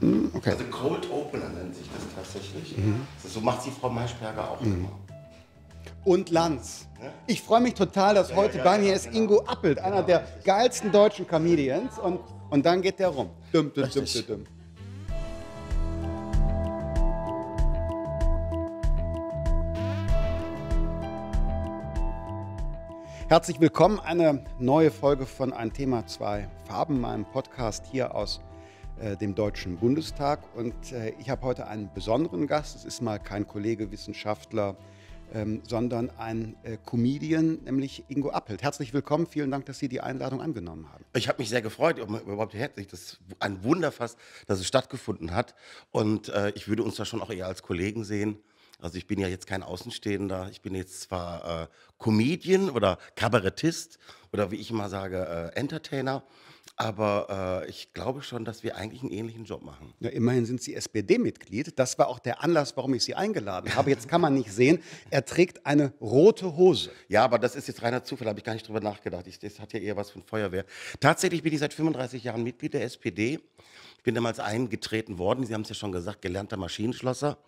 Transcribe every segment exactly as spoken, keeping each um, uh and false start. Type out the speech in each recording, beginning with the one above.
Mhm, okay. Also Cold Opener nennt sich das tatsächlich. Mhm. So macht die Frau Maischberger auch mhm. immer. Und Lanz. Ne? Ich freue mich total, dass ja, heute ja, bei mir ja, ist genau. Ingo Appelt, einer genau. der geilsten deutschen Comedians. Und, und dann geht der rum. Dum, dum, dum, dum, dum. Herzlich willkommen, eine neue Folge von Ein Thema, zwei Farben, meinem Podcast hier aus äh, dem Deutschen Bundestag. Und äh, ich habe heute einen besonderen Gast. Es ist mal kein Kollege, Wissenschaftler, ähm, sondern ein äh, Comedian, nämlich Ingo Appelt. Herzlich willkommen, vielen Dank, dass Sie die Einladung angenommen haben. Ich habe mich sehr gefreut, überhaupt herzlich. Das ist ein Wunder fast, dass es stattgefunden hat. Und äh, ich würde uns da schon auch eher als Kollegen sehen. Also ich bin ja jetzt kein Außenstehender, ich bin jetzt zwar äh, Comedian oder Kabarettist oder wie ich immer sage, äh, Entertainer, aber äh, ich glaube schon, dass wir eigentlich einen ähnlichen Job machen. Ja, immerhin sind Sie S P D-Mitglied, das war auch der Anlass, warum ich Sie eingeladen habe. Jetzt kann man nicht sehen, er trägt eine rote Hose. Ja, aber das ist jetzt reiner Zufall, habe ich gar nicht drüber nachgedacht, ich, das hat ja eher was von Feuerwehr. Tatsächlich bin ich seit fünfunddreißig Jahren Mitglied der S P D. Ich bin damals eingetreten worden, Sie haben es ja schon gesagt, gelernter Maschinenschlosser.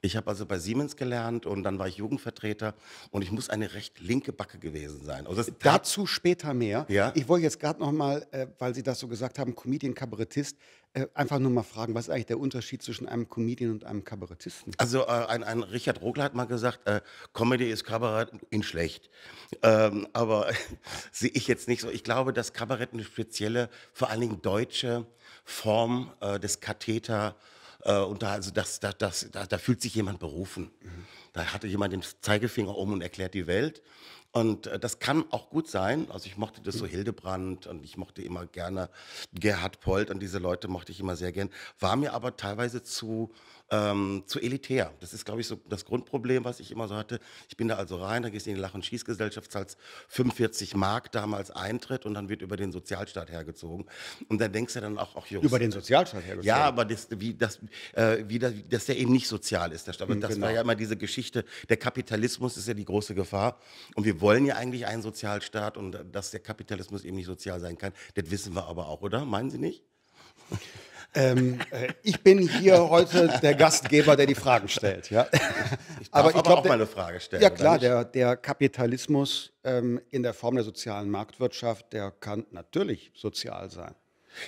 Ich habe also bei Siemens gelernt und dann war ich Jugendvertreter und ich muss eine recht linke Backe gewesen sein. Also dazu später mehr. Ja? Ich wollte jetzt gerade noch mal, äh, weil Sie das so gesagt haben, Comedian, Kabarettist, äh, einfach nur mal fragen, was ist eigentlich der Unterschied zwischen einem Comedian und einem Kabarettisten? Also äh, ein, ein Richard Rogler hat mal gesagt, äh, Comedy ist Kabarett in schlecht. Ähm, aber sehe ich jetzt nicht so. Ich glaube, dass Kabarett eine spezielle, vor allen Dingen deutsche Form äh, des Katheter und da, also das, das, das, da, da fühlt sich jemand berufen. Mhm. Da hatte jemand den Zeigefinger um und erklärt die Welt. Und äh, das kann auch gut sein. Also ich mochte das mhm. so Hildebrandt und ich mochte immer gerne Gerhard Polt und diese Leute mochte ich immer sehr gern. War mir aber teilweise zu, ähm, zu elitär. Das ist, glaube ich, so das Grundproblem, was ich immer so hatte. Ich bin da also rein, da gehst du in die Lach- und Schießgesellschaft, zahlst fünfundvierzig Mark damals Eintritt und dann wird über den Sozialstaat hergezogen. Und dann denkst du dann auch, auch Jungs. Über den Sozialstaat hergezogen? Ja, aber das, wie das, äh, wie das, dass der eben nicht sozial ist. Der Staat. Mhm, das genau. war ja immer diese Geschichte, der Kapitalismus ist ja die große Gefahr. Und wir Wir wollen ja eigentlich einen Sozialstaat und dass der Kapitalismus eben nicht sozial sein kann, das wissen wir aber auch, oder? Meinen Sie nicht? ähm, äh, ich bin hier heute der Gastgeber, der die Fragen stellt. Ja? Ich darf aber ich aber glaub, auch mal eine Frage stellen. Ja klar, der, der Kapitalismus ähm, in der Form der sozialen Marktwirtschaft, der kann natürlich sozial sein.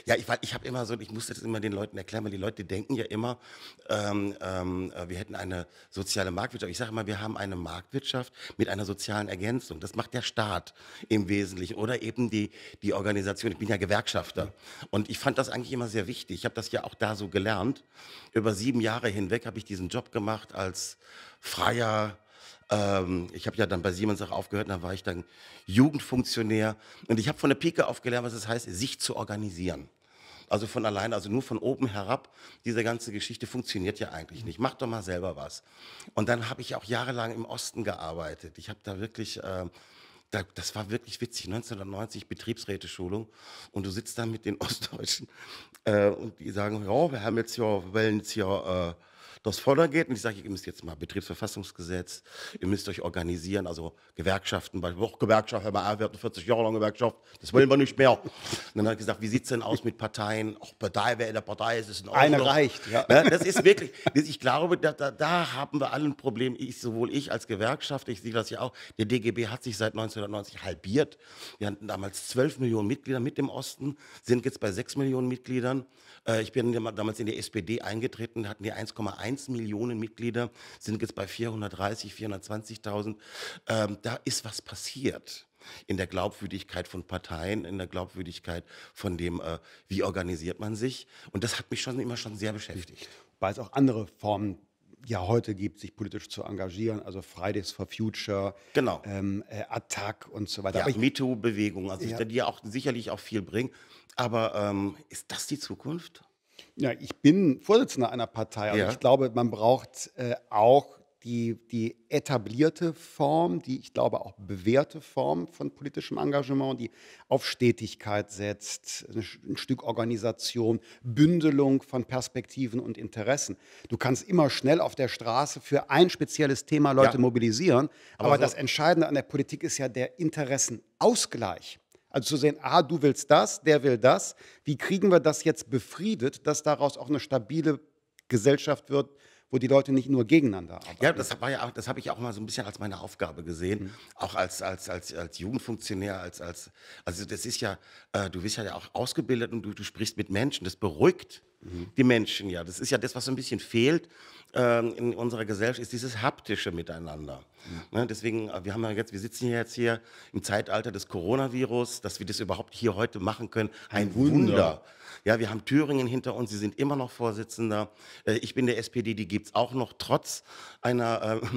Ja, ich, ich habe immer so, ich musste das immer den Leuten erklären, weil die Leute denken ja immer, ähm, ähm, wir hätten eine soziale Marktwirtschaft. Ich sage immer, wir haben eine Marktwirtschaft mit einer sozialen Ergänzung. Das macht der Staat im Wesentlichen oder eben die, die Organisation. Ich bin ja Gewerkschafter und ich fand das eigentlich immer sehr wichtig. Ich habe das ja auch da so gelernt. Über sieben Jahre hinweg habe ich diesen Job gemacht als freier, Ähm, ich habe ja dann bei Siemens auch aufgehört, dann war ich dann Jugendfunktionär und ich habe von der Pike auf gelernt, was es heißt, sich zu organisieren. Also von alleine, also nur von oben herab, diese ganze Geschichte funktioniert ja eigentlich nicht. Mach doch mal selber was. Und dann habe ich auch jahrelang im Osten gearbeitet. Ich habe da wirklich, äh, da, das war wirklich witzig, neunzehnhundertneunzig Betriebsräteschulung und du sitzt da mit den Ostdeutschen äh, und die sagen, ja, wir haben jetzt ja, wir wollen jetzt ja, äh, das vorne geht und ich sage, ihr müsst jetzt mal Betriebsverfassungsgesetz, ihr müsst euch organisieren, also Gewerkschaften, auch Gewerkschaft, wir hatten vierzig Jahre lang Gewerkschaft, das wollen wir nicht mehr. Und dann hat er gesagt, wie sieht es denn aus mit Parteien, auch Partei, wer in der Partei ist, ist in Ordnung. Eine reicht, ja. Das ist wirklich, ich glaube, da, da, da haben wir alle ein Problem, ich, sowohl ich als Gewerkschafter, ich sehe das ja auch, der D G B hat sich seit neunzehnhundertneunzig halbiert, wir hatten damals zwölf Millionen Mitglieder mit dem Osten, sind jetzt bei sechs Millionen Mitgliedern. Ich bin damals in die S P D eingetreten, hatten die eins Komma eins Millionen Mitglieder, sind jetzt bei vierhundertdreißig, vierhundertzwanzigtausend. Ähm, da ist was passiert in der Glaubwürdigkeit von Parteien, in der Glaubwürdigkeit von dem, äh, wie organisiert man sich. Und das hat mich schon immer schon sehr beschäftigt. Weil es auch andere Formen ja heute gibt, sich politisch zu engagieren, also Fridays for Future, genau. ähm, Attac und so weiter. Ja, MeToo-Bewegung, also ja. die ja auch sicherlich auch viel bringen. Aber ähm, ist das die Zukunft? Ja, ich bin Vorsitzender einer Partei, aber ja. ich glaube, man braucht äh, auch die, die etablierte Form, die ich glaube auch bewährte Form von politischem Engagement, die auf Stetigkeit setzt, ein Stück Organisation, Bündelung von Perspektiven und Interessen. Du kannst immer schnell auf der Straße für ein spezielles Thema Leute ja. mobilisieren, aber, aber so das Entscheidende an der Politik ist ja der Interessenausgleich. Also zu sehen, ah, du willst das, der will das. Wie kriegen wir das jetzt befriedet, dass daraus auch eine stabile Gesellschaft wird, wo die Leute nicht nur gegeneinander arbeiten? Ja, das war ja auch, das habe ich auch mal so ein bisschen als meine Aufgabe gesehen, mhm. auch als, als, als, als Jugendfunktionär, als, als, also das ist ja, äh, du bist ja auch ausgebildet und du, du sprichst mit Menschen, das beruhigt mhm. die Menschen ja. Das ist ja das, was so ein bisschen fehlt ähm, in unserer Gesellschaft, ist dieses haptische Miteinander. Mhm. Ne, deswegen, wir haben ja jetzt, wir sitzen ja jetzt hier im Zeitalter des Coronavirus, dass wir das überhaupt hier heute machen können, ein, ein Wunder. Wunder. Ja, wir haben Thüringen hinter uns, sie sind immer noch Vorsitzender. Ich bin der S P D, die gibt es auch noch, trotz einer, äh,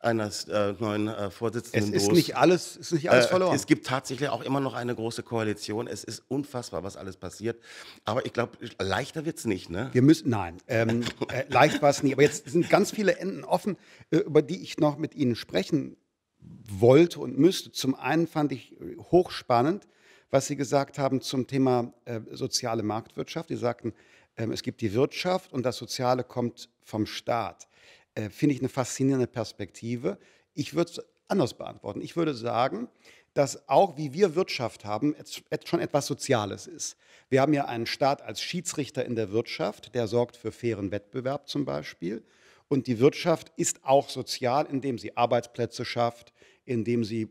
eines äh, neuen äh, Vorsitzenden. Es ist nicht alles, ist nicht alles verloren. Äh, es gibt tatsächlich auch immer noch eine große Koalition. Es ist unfassbar, was alles passiert. Aber ich glaube, leichter wird es nicht, ne? Wir müssen, nein, ähm, äh, leicht war es nie. Aber jetzt sind ganz viele Enden offen, äh, über die ich noch mit Ihnen sprechen wollte und müsste. Zum einen fand ich hochspannend, was Sie gesagt haben zum Thema äh, soziale Marktwirtschaft. Sie sagten, ähm, es gibt die Wirtschaft und das Soziale kommt vom Staat. Äh, finde ich eine faszinierende Perspektive. Ich würde es anders beantworten. Ich würde sagen, dass auch wie wir Wirtschaft haben, et, et schon etwas Soziales ist. Wir haben ja einen Staat als Schiedsrichter in der Wirtschaft, der sorgt für fairen Wettbewerb zum Beispiel. Und die Wirtschaft ist auch sozial, indem sie Arbeitsplätze schafft, indem sie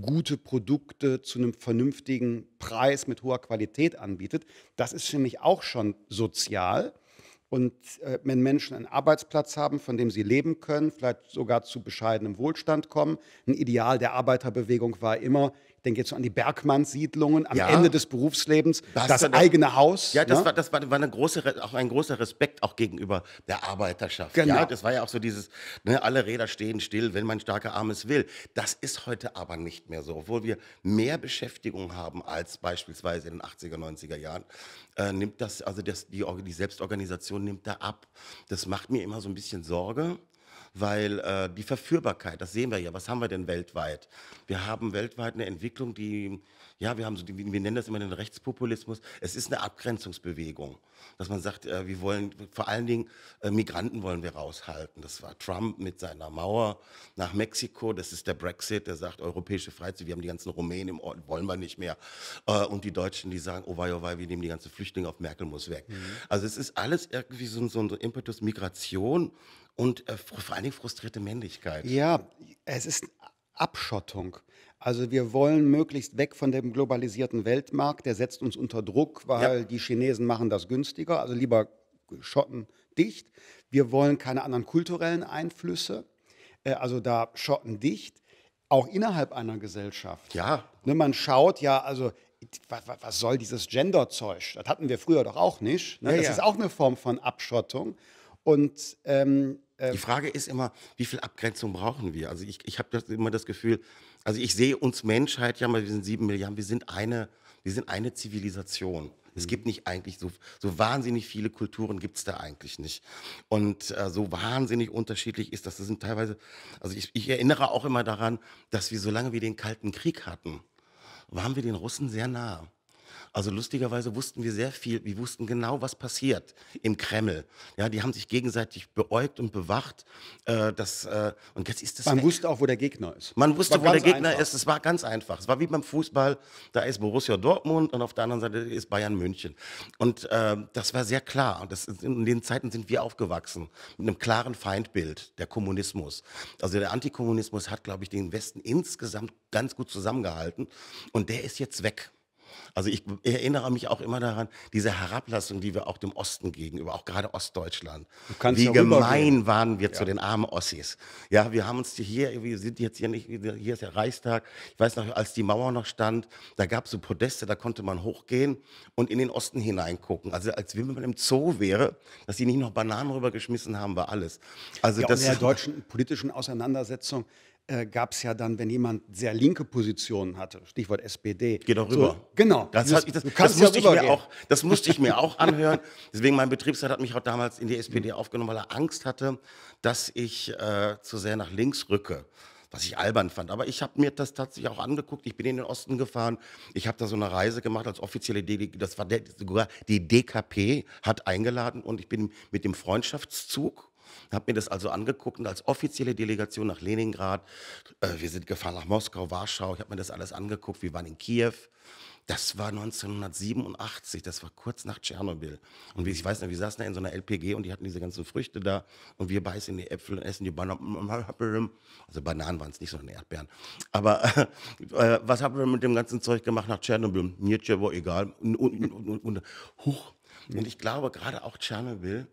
gute Produkte zu einem vernünftigen Preis mit hoher Qualität anbietet. Das ist für mich auch schon sozial. Und äh, wenn Menschen einen Arbeitsplatz haben, von dem sie leben können, vielleicht sogar zu bescheidenem Wohlstand kommen. Ein Ideal der Arbeiterbewegung war immer, ich denke jetzt so an die Bergmanns-Siedlungen, am ja. Ende des Berufslebens, das, das eigene das, Haus. Ja, das, ne? war, das war, war eine große, auch ein großer Respekt auch gegenüber der Arbeiterschaft. Genau. Ja, das war ja auch so dieses, ne, alle Räder stehen still, wenn man starke Armes will. Das ist heute aber nicht mehr so. Obwohl wir mehr Beschäftigung haben als beispielsweise in den achtziger, neunziger Jahren, äh, nimmt das, also das, die, die Selbstorganisation nimmt da ab. Das macht mir immer so ein bisschen Sorge. Weil äh, die Verführbarkeit, das sehen wir ja, was haben wir denn weltweit? Wir haben weltweit eine Entwicklung, die, ja, wir, haben so, wir nennen das immer den Rechtspopulismus, es ist eine Abgrenzungsbewegung, dass man sagt, äh, wir wollen, vor allen Dingen äh, Migranten wollen wir raushalten. Das war Trump mit seiner Mauer nach Mexiko, das ist der Brexit, der sagt, europäische Freizeit, wir haben die ganzen Rumänen im Ort, wollen wir nicht mehr. Äh, und die Deutschen, die sagen, oh wei, oh wei, wir nehmen die ganzen Flüchtlinge auf, Merkel muss weg. Mhm. Also es ist alles irgendwie so, so ein Impetus Migration, und äh, vor allem frustrierte Männlichkeit. Ja, es ist Abschottung. Also wir wollen möglichst weg von dem globalisierten Weltmarkt. Der setzt uns unter Druck, weil ja. die Chinesen machen das günstiger. Also lieber Schotten dicht. Wir wollen keine anderen kulturellen Einflüsse. Äh, also da Schotten dicht. Auch innerhalb einer Gesellschaft. Ja. Ne, man schaut ja, also was, was soll dieses Gender-Zeug? Das hatten wir früher doch auch nicht. Ne? Ja, das ja. ist auch eine Form von Abschottung. Und, ähm, äh die Frage ist immer, wie viel Abgrenzung brauchen wir? Also ich, ich habe immer das Gefühl, also ich sehe uns Menschheit, ja, wir sind sieben Milliarden, wir sind eine, wir sind eine Zivilisation. Es gibt nicht eigentlich so, so wahnsinnig viele Kulturen, gibt es da eigentlich nicht. Und äh, so wahnsinnig unterschiedlich ist das. Das sind teilweise, also ich, ich erinnere auch immer daran, dass wir, solange wir den Kalten Krieg hatten, waren wir den Russen sehr nah. Also lustigerweise wussten wir sehr viel, wir wussten genau, was passiert im Kreml. Ja, die haben sich gegenseitig beäugt und bewacht. Äh, das, äh, und jetzt ist das man wusste auch, wo der Gegner ist. Man wusste, wo der Gegner einfach. ist. Es war ganz einfach. Es war wie beim Fußball, da ist Borussia Dortmund und auf der anderen Seite ist Bayern München. Und äh, das war sehr klar. Das, in den Zeiten sind wir aufgewachsen mit einem klaren Feindbild, der Kommunismus. Also der Antikommunismus hat, glaube ich, den Westen insgesamt ganz gut zusammengehalten und der ist jetzt weg. Also ich erinnere mich auch immer daran, diese Herablassung, die wir auch dem Osten gegenüber, auch gerade Ostdeutschland, wie gemein waren wir ja. zu den armen Ossis. Ja, wir haben uns hier, wir sind jetzt hier nicht, hier ist der Reichstag, ich weiß noch, als die Mauer noch stand, da gab es so Podeste, da konnte man hochgehen und in den Osten hineingucken. Also als wenn man im Zoo wäre, dass die nicht noch Bananen rübergeschmissen haben, war alles. Also ja, das in der deutschen politischen Auseinandersetzung Äh, gab es ja dann, wenn jemand sehr linke Positionen hatte, Stichwort S P D. Geh doch rüber. So, genau. Das, das, das, das, musste ich mir auch, das musste ich mir auch anhören. Deswegen, mein Betriebsrat hat mich auch damals in die S P D mhm. aufgenommen, weil er Angst hatte, dass ich äh, zu sehr nach links rücke. Was ich albern fand. Aber ich habe mir das tatsächlich auch angeguckt. Ich bin in den Osten gefahren. Ich habe da so eine Reise gemacht als offizielle D D P. Das war der, sogar die D K P hat eingeladen und ich bin mit dem Freundschaftszug Habe mir das also angeguckt und als offizielle Delegation nach Leningrad, äh, wir sind gefahren nach Moskau, Warschau, ich habe mir das alles angeguckt, wir waren in Kiew. Das war neunzehnhundertsiebenundachtzig, das war kurz nach Tschernobyl. Und ich weiß noch, wir saßen da in so einer L P G und die hatten diese ganzen Früchte da und wir beißen die Äpfel und essen die Bananen. Also Bananen waren es nicht, sondern Erdbeeren. Aber äh, was haben wir mit dem ganzen Zeug gemacht nach Tschernobyl? Mir war egal. Und, und, und, und, huch. Und ich glaube, gerade auch Tschernobyl,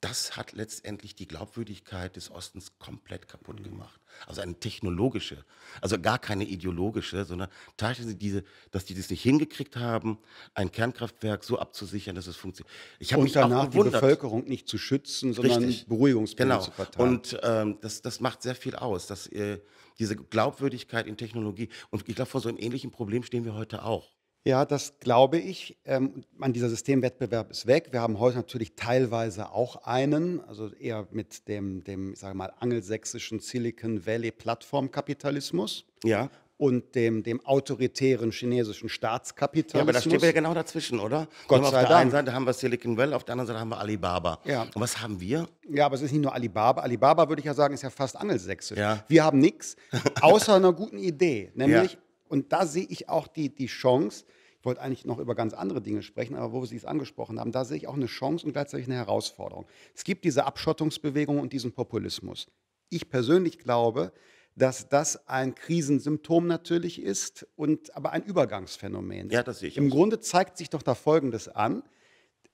das hat letztendlich die Glaubwürdigkeit des Ostens komplett kaputt gemacht. Also eine technologische, also gar keine ideologische, sondern tatsächlich diese, dass die das nicht hingekriegt haben, ein Kernkraftwerk so abzusichern, dass es funktioniert. Ich habe mich auch gewundert, die Bevölkerung nicht zu schützen, sondern Beruhigungspläne zu verteilen. Und ähm, das, das macht sehr viel aus, dass äh, diese Glaubwürdigkeit in Technologie, und ich glaube, vor so einem ähnlichen Problem stehen wir heute auch. Ja, das glaube ich. Ähm, man, dieser Systemwettbewerb ist weg. Wir haben heute natürlich teilweise auch einen, also eher mit dem, dem ich sage mal, angelsächsischen Silicon Valley Plattformkapitalismus. Ja. Und dem, dem autoritären chinesischen Staatskapitalismus. Ja, aber da stehen wir ja genau dazwischen, oder? Gott sei Dank. Auf der einen Seite haben wir Silicon Valley, auf der anderen Seite haben wir Alibaba. Ja. Und was haben wir? Ja, aber es ist nicht nur Alibaba. Alibaba, würde ich ja sagen, ist ja fast angelsächsisch. Ja. Wir haben nichts, außer einer guten Idee, nämlich... Ja. Und da sehe ich auch die, die Chance, ich wollte eigentlich noch über ganz andere Dinge sprechen, aber wo Sie es angesprochen haben, da sehe ich auch eine Chance und gleichzeitig eine Herausforderung. Es gibt diese Abschottungsbewegung und diesen Populismus. Ich persönlich glaube, dass das ein Krisensymptom natürlich ist, und, aber ein Übergangsphänomen. Ja, das sehe ich. Im Grunde zeigt sich doch da Folgendes an.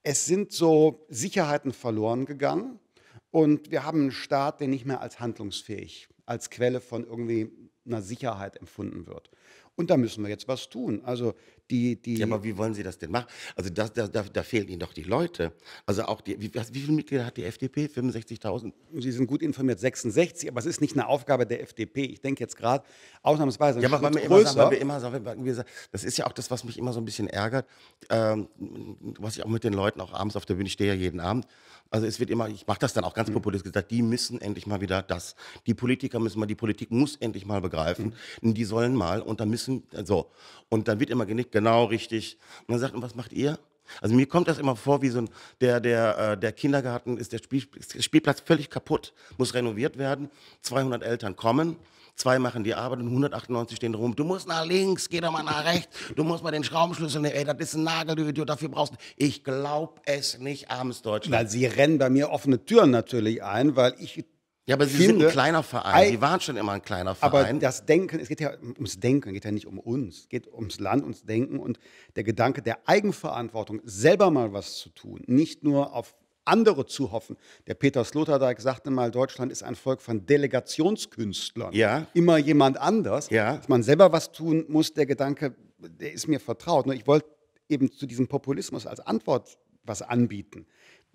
Es sind so Sicherheiten verloren gegangen und wir haben einen Staat, der nicht mehr als handlungsfähig, als Quelle von irgendwie einer Sicherheit empfunden wird. Und da müssen wir jetzt was tun. Also die, die ja, aber wie wollen Sie das denn machen? Also das, da, da, da fehlen Ihnen doch die Leute. Also auch die, wie, wie viele Mitglieder hat die F D P? fünfundsechzigtausend? Sie sind gut informiert, sechsundsechzig. Aber es ist nicht eine Aufgabe der F D P. Ich denke jetzt gerade ausnahmsweise. Ja, aber weil wir immer sagen, weil wir immer sagen, das ist ja auch das, was mich immer so ein bisschen ärgert, ähm, was ich auch mit den Leuten auch abends auf der Bühne, ich stehe ja jeden Abend. Also es wird immer, ich mache das dann auch ganz populistisch gesagt, die müssen endlich mal wieder das. Die Politiker müssen mal, die Politik muss endlich mal begreifen. Mhm. Die sollen mal und dann müssen, so. Und dann wird immer genickt, genau, richtig. Und dann sagt man, was macht ihr? Also mir kommt das immer vor wie so ein, der, der, der Kindergarten ist, der Spiel, Spielplatz völlig kaputt, muss renoviert werden, zweihundert Eltern kommen. Zwei machen die Arbeit und hundertachtundneunzig stehen rum. Du musst nach links, geh doch mal nach rechts. Du musst mal den Schraubenschlüssel nehmen. Ey, das ist ein Nagel, du Idiot, dafür brauchst du... Ich glaub es nicht, armes Deutschland. Na, Sie rennen bei mir offene Türen natürlich ein, weil ich... Ja, aber Sie finde, sind ein kleiner Verein. Sie waren schon immer ein kleiner Verein. Aber das Denken, es geht ja ums Denken, es geht ja nicht um uns. Es geht ums Land, ums Denken und der Gedanke der Eigenverantwortung, selber mal was zu tun, nicht nur auf andere zu hoffen. Der Peter Sloterdijk sagte mal, Deutschland ist ein Volk von Delegationskünstlern. Ja. Immer jemand anders. Ja. Dass man selber was tun muss, der Gedanke, der ist mir vertraut. Ich wollte eben zu diesem Populismus als Antwort was anbieten.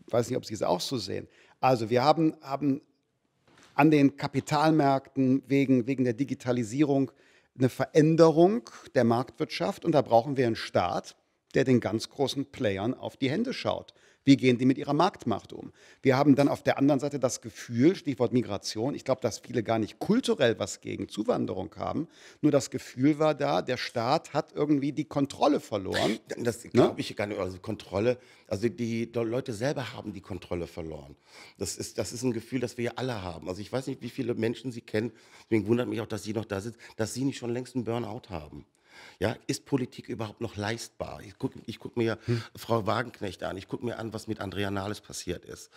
Ich weiß nicht, ob Sie es auch so sehen. Also wir haben, haben an den Kapitalmärkten wegen, wegen der Digitalisierung eine Veränderung der Marktwirtschaft und da brauchen wir einen Staat, der den ganz großen Playern auf die Hände schaut. Wie gehen die mit ihrer Marktmacht um? Wir haben dann auf der anderen Seite das Gefühl, Stichwort Migration, ich glaube, dass viele gar nicht kulturell was gegen Zuwanderung haben, nur das Gefühl war da, der Staat hat irgendwie die Kontrolle verloren. Das glaube ich gar nicht, also Kontrolle, also die Leute selber haben die Kontrolle verloren. Das ist, das ist ein Gefühl, das wir ja alle haben. Also ich weiß nicht, wie viele Menschen Sie kennen, deswegen wundert mich auch, dass Sie noch da sind, dass Sie nicht schon längst einen Burnout haben. Ja, ist Politik überhaupt noch leistbar? Ich gucke ich guck mir hm. Frau Wagenknecht an, ich gucke mir an, was mit Andrea Nahles passiert ist.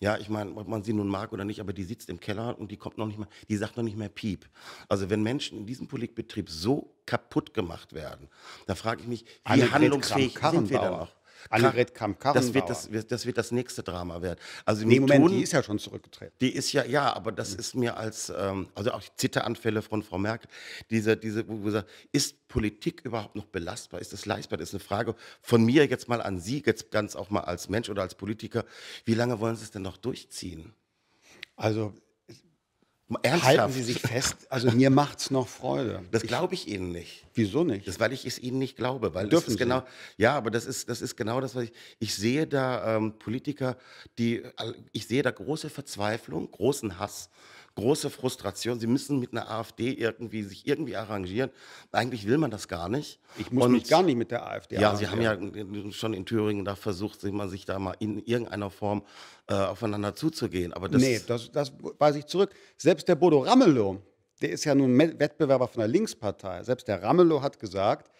Ja, ich meine, ob man sie nun mag oder nicht, aber die sitzt im Keller und die kommt noch nicht mal, die sagt noch nicht mehr Piep. Also wenn Menschen in diesem Politikbetrieb so kaputt gemacht werden, dann frage ich mich, wie Annegret handlungsfähig sind wir dann auch? Annegret Kramp-Karrenbauer. Das, das, das wird das nächste Drama werden. Also nee, Moment, tun, die ist ja schon zurückgetreten. Die ist ja, ja, aber das mhm. ist mir als, ähm, also auch Zitteranfälle von Frau Merkel, diese, diese, wo gesagt, ist Politik überhaupt noch belastbar? Ist das leistbar? Das ist eine Frage von mir jetzt mal an Sie, jetzt ganz auch mal als Mensch oder als Politiker. Wie lange wollen Sie es denn noch durchziehen? Also... Ernsthaft? Halten Sie sich fest, also mir macht es noch Freude. Das glaube ich Ihnen nicht. Wieso nicht? Das, weil ich es Ihnen nicht glaube. Weil dürfen das ist genau, ja, aber das ist, das ist genau das, was ich... Ich sehe da ähm, Politiker, die... Ich sehe da große Verzweiflung, großen Hass, große Frustration. Sie müssen mit einer AfD irgendwie sich irgendwie arrangieren. Eigentlich will man das gar nicht. Ich muss und, mich gar nicht mit der AfD ja, arrangieren. Ja, Sie haben ja schon in Thüringen da versucht, sich mal, sich da mal in irgendeiner Form äh, aufeinander zuzugehen. Aber das nee, das, das weise ich zurück. Selbst der Bodo Ramelow, der ist ja nun Wettbewerber von der Linkspartei, selbst der Ramelow hat gesagt,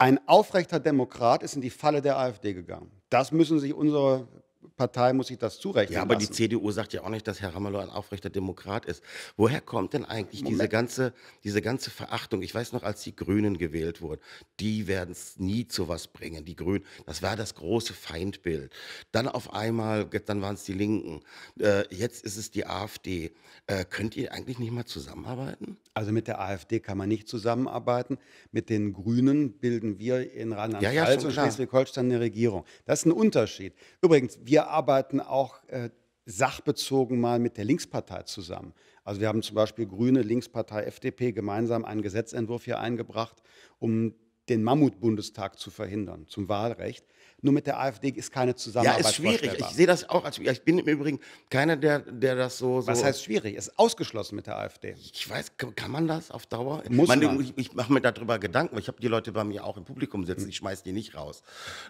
ein aufrechter Demokrat ist in die Falle der AfD gegangen. Das müssen sich unsere Partei, muss sich das zurechnen Ja, aber lassen. Die C D U sagt ja auch nicht, dass Herr Ramelow ein aufrechter Demokrat ist. Woher kommt denn eigentlich diese ganze, diese ganze Verachtung? Ich weiß noch, als die Grünen gewählt wurden, die werden es nie zu was bringen, die Grünen. Das war das große Feindbild. Dann auf einmal, dann waren es die Linken. Äh, jetzt ist es die AfD. Äh, könnt ihr eigentlich nicht mal zusammenarbeiten? Also mit der AfD kann man nicht zusammenarbeiten. Mit den Grünen bilden wir in Rheinland-Pfalz ja, ja, und Schleswig-Holstein eine Regierung. Das ist ein Unterschied. Übrigens, wir arbeiten auch äh, sachbezogen mal mit der Linkspartei zusammen. Also wir haben zum Beispiel Grüne, Linkspartei, F D P gemeinsam einen Gesetzentwurf hier eingebracht, um den Mammutbundestag zu verhindern, zum Wahlrecht. Nur mit der AfD ist keine Zusammenarbeit. Ja, ist schwierig. Ich sehe das auch als schwierig. Ich bin im Übrigen keiner, der, der das so, so... Was heißt schwierig? Ist ausgeschlossen mit der AfD. Ich weiß, kann man das auf Dauer? Muss man. man. Ich, ich mache mir darüber Gedanken, weil ich habe die Leute bei mir auch im Publikum sitzen. Hm. Ich schmeiß die nicht raus.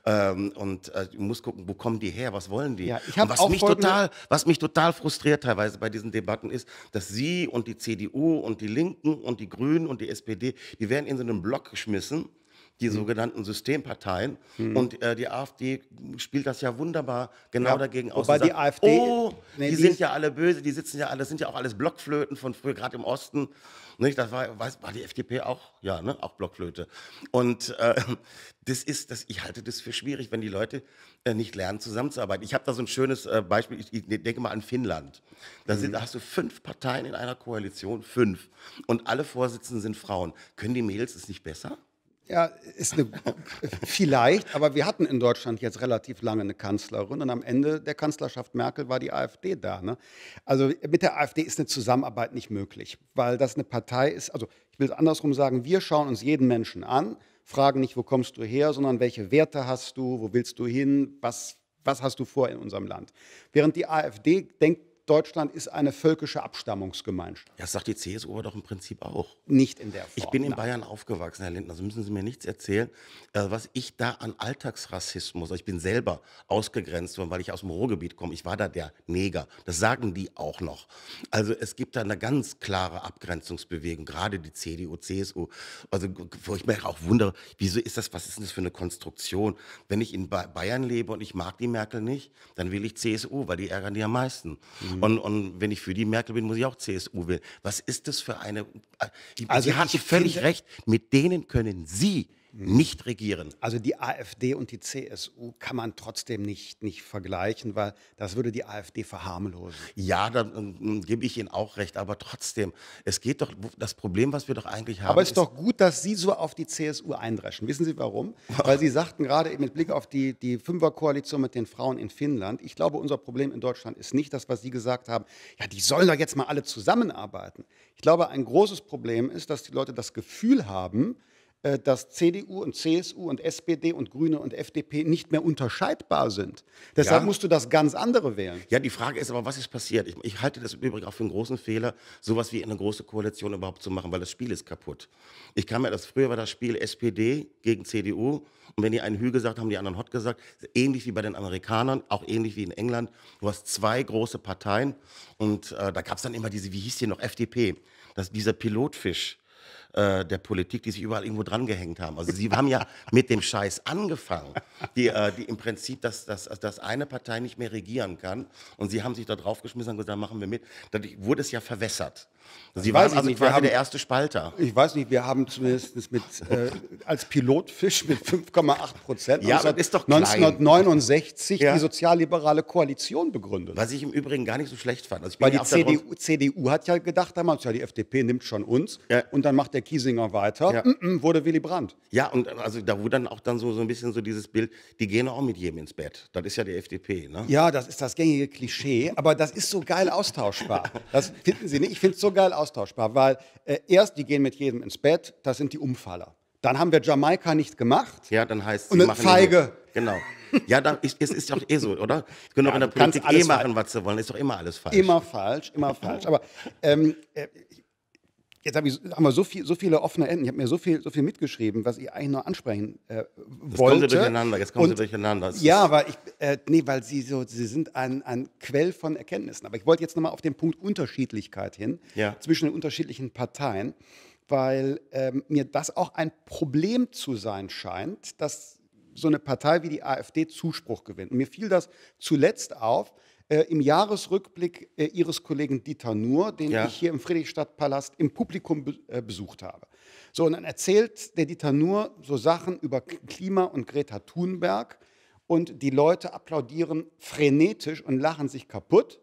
Ähm, und äh, ich muss gucken, wo kommen die her? Was wollen die? Ja, ich was, auch mich total, was mich total frustriert teilweise bei diesen Debatten ist, dass Sie und die C D U und die Linken und die Grünen und die S P D, die werden in so einen Block geschmissen, die sogenannten Systemparteien. Hm. Und äh, die AfD spielt das ja wunderbar genau ja, dagegen aus. Wobei die sagt, AfD... Oh, nee, die, die sind ja alle böse, die sitzen ja alle, das sind ja auch alles Blockflöten von früher, gerade im Osten. Nicht? Das war, weiß, war die F D P auch, ja, ne? Auch Blockflöte. Und äh, das ist, das, ich halte das für schwierig, wenn die Leute äh, nicht lernen, zusammenzuarbeiten. Ich habe da so ein schönes äh, Beispiel, ich, ich denke mal an Finnland. Da, sind, mhm. da hast du fünf Parteien in einer Koalition, fünf. Und alle Vorsitzenden sind Frauen. Können die Mädels es nicht besser? Ja, ist eine, vielleicht, aber wir hatten in Deutschland jetzt relativ lange eine Kanzlerin und am Ende der Kanzlerschaft Merkel war die AfD da. Ne? Also mit der AfD ist eine Zusammenarbeit nicht möglich, weil das eine Partei ist, also ich will es andersrum sagen, wir schauen uns jeden Menschen an, fragen nicht, wo kommst du her, sondern welche Werte hast du, wo willst du hin, was, was hast du vor in unserem Land. Während die AfD denkt, Deutschland ist eine völkische Abstammungsgemeinschaft. Das sagt die C S U aber doch im Prinzip auch. Nicht in der Form. Ich bin in nein. Bayern aufgewachsen, Herr Lindner, also müssen Sie mir nichts erzählen, was ich da an Alltagsrassismus, ich bin selber ausgegrenzt worden, weil ich aus dem Ruhrgebiet komme, ich war da der Neger, das sagen die auch noch. Also es gibt da eine ganz klare Abgrenzungsbewegung, gerade die C D U, C S U, also wo ich mich auch wundere, wieso ist das, was ist denn das für eine Konstruktion? Wenn ich in Bayern lebe und ich mag die Merkel nicht, dann will ich C S U, weil die ärgern die am meisten. Mhm. Und, und wenn ich für die Merkel bin, muss ich auch C S U wählen. Was ist das für eine... Also Sie hatten völlig recht, mit denen können Sie nicht regieren. Also die AfD und die C S U kann man trotzdem nicht, nicht vergleichen, weil das würde die AfD verharmlosen. Ja, dann um, gebe ich Ihnen auch recht, aber trotzdem, es geht doch, das Problem, was wir doch eigentlich haben... Aber es ist doch gut, dass Sie so auf die C S U eindreschen. Wissen Sie warum? Weil Sie sagten gerade mit Blick auf die, die Fünferkoalition mit den Frauen in Finnland, ich glaube, unser Problem in Deutschland ist nicht das, was Sie gesagt haben, ja, die sollen doch jetzt mal alle zusammenarbeiten. Ich glaube, ein großes Problem ist, dass die Leute das Gefühl haben, dass C D U und C S U und S P D und Grüne und F D P nicht mehr unterscheidbar sind. Deshalb ja. musst du das ganz andere wählen. Ja, die Frage ist aber, was ist passiert? Ich, ich halte das im Übrigen auch für einen großen Fehler, sowas wie eine große Koalition überhaupt zu machen, weil das Spiel ist kaputt. Ich kann mir das, früher war das Spiel S P D gegen C D U und wenn die einen Hü gesagt haben, die anderen Hott gesagt, ähnlich wie bei den Amerikanern, auch ähnlich wie in England. Du hast zwei große Parteien und äh, da gab es dann immer diese, wie hieß die noch, F D P, das, dieser Pilotfisch der Politik, die sich überall irgendwo dran gehängt haben. Also sie haben ja mit dem Scheiß angefangen, die, äh, die im Prinzip, dass, dass, dass eine Partei nicht mehr regieren kann und sie haben sich da draufgeschmissen und gesagt, machen wir mit. Dadurch wurde es ja verwässert. Sie waren also nicht, quasi haben, der erste Spalter. Ich weiß nicht, wir haben zumindest mit, äh, als Pilotfisch mit fünf Komma acht Prozent ja, neunzehnhundertneunundsechzig ja. die sozialliberale Koalition begründet. Was ich im Übrigen gar nicht so schlecht fand. Also ich bin Weil die C D U, C D U hat ja gedacht damals, ja, die F D P nimmt schon uns ja. und dann macht der Kiesinger weiter, ja. mm -mm, wurde Willy Brandt. Ja, und also da wurde dann auch dann so, so ein bisschen so dieses Bild, die gehen auch mit jedem ins Bett. Das ist ja die F D P. Ne? Ja, das ist das gängige Klischee, aber das ist so geil austauschbar. Das finden Sie nicht? Ich finde es so geil. Geil austauschbar, weil äh, erst die gehen mit jedem ins Bett, das sind die Umfaller. Dann haben wir Jamaika nicht gemacht. Ja, dann heißt es. Und eine Feige, Genau. Ja, da ist, ist, ist doch eh so, oder? Sie können ja, doch in der Politik eh machen, was sie wollen. Ist doch immer alles falsch. Immer falsch, immer falsch. Aber ähm, jetzt hab ich, haben wir so, viel, so viele offene Enden. Ich habe mir so viel, so viel mitgeschrieben, was ich eigentlich noch ansprechen äh, wollte. Jetzt kommen Sie durcheinander. Jetzt kommen Und, Sie durcheinander. Ja, aber ich, äh, nee, weil Sie, so, Sie sind ein, ein Quell von Erkenntnissen. Aber ich wollte jetzt nochmal auf den Punkt Unterschiedlichkeit hin, ja. zwischen den unterschiedlichen Parteien, weil ähm, mir das auch ein Problem zu sein scheint, dass so eine Partei wie die AfD Zuspruch gewinnt. Und mir fiel das zuletzt auf äh, im Jahresrückblick äh, Ihres Kollegen Dieter Nuhr, den ja. ich hier im Friedrichstadtpalast im Publikum be äh, besucht habe. So, und dann erzählt der Dieter Nuhr so Sachen über Klima und Greta Thunberg und die Leute applaudieren frenetisch und lachen sich kaputt.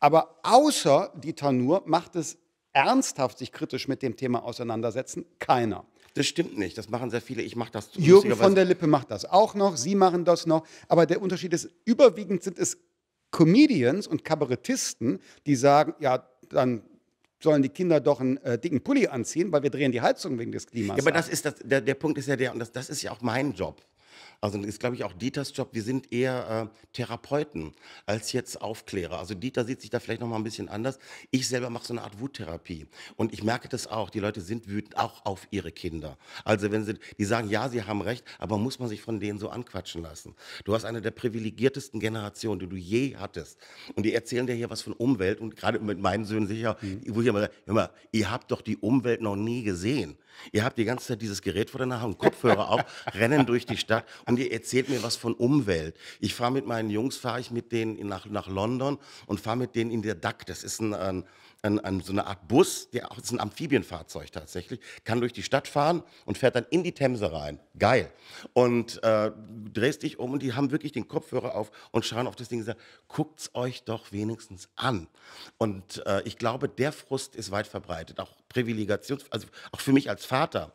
Aber außer Dieter Nuhr macht es ernsthaft sich kritisch mit dem Thema auseinandersetzen, keiner. Das stimmt nicht, das machen sehr viele, ich mache das. Jürgen von der Lippe macht das auch noch, Sie machen das noch, aber der Unterschied ist, überwiegend sind es Comedians und Kabarettisten, die sagen, ja, dann sollen die Kinder doch einen äh, dicken Pulli anziehen, weil wir drehen die Heizung wegen des Klimas. Ja, aber das ist das, der, der Punkt ist ja der, und das, das ist ja auch mein Job. Also das ist, glaube ich, auch Dieters Job. Wir sind eher äh, Therapeuten als jetzt Aufklärer. Also Dieter sieht sich da vielleicht noch mal ein bisschen anders. Ich selber mache so eine Art Wuttherapie. Und ich merke das auch. Die Leute sind wütend, auch auf ihre Kinder. Also wenn sie, die sagen, ja, sie haben recht, aber muss man sich von denen so anquatschen lassen. Du hast eine der privilegiertesten Generationen, die du je hattest. Und die erzählen dir hier was von Umwelt. Und gerade mit meinen Söhnen sicher, mhm. wo ich immer sage, hör mal, ihr habt doch die Umwelt noch nie gesehen. Ihr habt die ganze Zeit dieses Gerät vor der Nase, Kopfhörer auf, rennen durch die Stadt und ihr erzählt mir was von Umwelt. Ich fahre mit meinen Jungs, fahre ich mit denen nach, nach London und fahre mit denen in der D A C. Das ist ein, ein, ein, so eine Art Bus, der auch, das ist ein Amphibienfahrzeug tatsächlich, kann durch die Stadt fahren und fährt dann in die Themse rein. Geil. Und äh, drehst dich um und die haben wirklich den Kopfhörer auf und schauen auf das Ding und sagen, guckt's euch doch wenigstens an. Und äh, ich glaube, der Frust ist weit verbreitet, auch Privilegations, also auch für mich als Vater,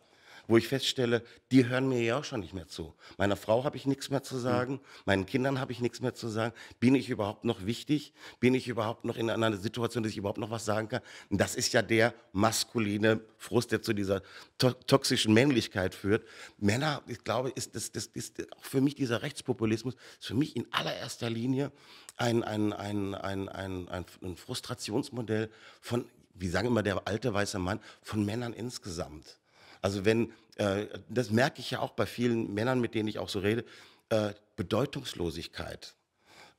wo ich feststelle, die hören mir ja auch schon nicht mehr zu. Meiner Frau habe ich nichts mehr zu sagen, mhm. meinen Kindern habe ich nichts mehr zu sagen. Bin ich überhaupt noch wichtig? Bin ich überhaupt noch in einer Situation, dass ich überhaupt noch was sagen kann? Und das ist ja der maskuline Frust, der zu dieser to toxischen Männlichkeit führt. Männer, ich glaube, ist, das, das ist auch für mich dieser Rechtspopulismus, ist für mich in allererster Linie ein, ein, ein, ein, ein, ein, ein Frustrationsmodell von, wie sagen immer der alte weiße Mann, von Männern insgesamt. Also wenn, äh, das merke ich ja auch bei vielen Männern, mit denen ich auch so rede, äh, Bedeutungslosigkeit.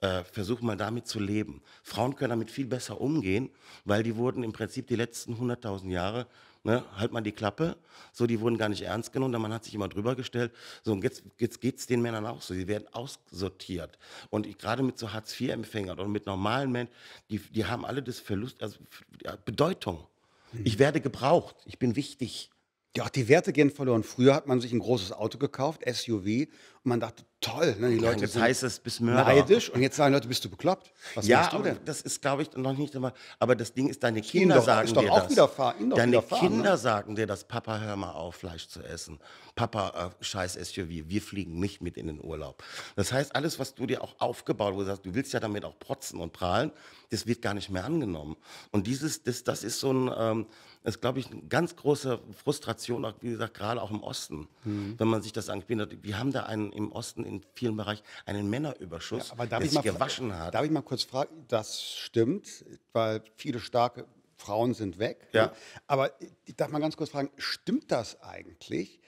Äh, versuch mal damit zu leben. Frauen können damit viel besser umgehen, weil die wurden im Prinzip die letzten hunderttausend Jahre, ne, halt mal die Klappe, so, die wurden gar nicht ernst genommen, der Mann hat sich immer drüber gestellt. So, und jetzt, jetzt geht es den Männern auch so, sie werden aussortiert. Und gerade mit so Hartz-vier-Empfängern oder mit normalen Männern, die, die haben alle das Verlust, also ja, Bedeutung. Hm. Ich werde gebraucht, ich bin wichtig. Ja, die Werte gehen verloren. Früher hat man sich ein großes Auto gekauft, S U V, und man dachte, toll, ne, die Leute Nein, jetzt sind heißt es, bist Mörder. Neidisch. Und jetzt sagen Leute, bist du bekloppt? Was ja, machst du denn? Das ist, glaube ich, noch nicht einmal. Aber das Ding ist, deine Kinder doch, sagen doch dir auch das. Wieder fahr, doch deine wieder fahren, Kinder ne? sagen dir das, Papa, hör mal auf, Fleisch zu essen. Papa, äh, scheiß S U V, wir fliegen nicht mit in den Urlaub. Das heißt, alles, was du dir auch aufgebaut hast, wo du sagst, du willst ja damit auch protzen und prahlen, das wird gar nicht mehr angenommen. Und dieses, das, das ist so ein... Ähm, das ist, glaube ich, eine ganz große Frustration, auch, wie gesagt, gerade auch im Osten. Mhm. Wenn man sich das angeht, wir haben da einen, im Osten in vielen Bereichen einen Männerüberschuss, ja, aber der sich gewaschen hat. Darf ich mal kurz fragen? Das stimmt, weil viele starke Frauen sind weg. Ja. Ne? Aber ich darf mal ganz kurz fragen, stimmt das eigentlich?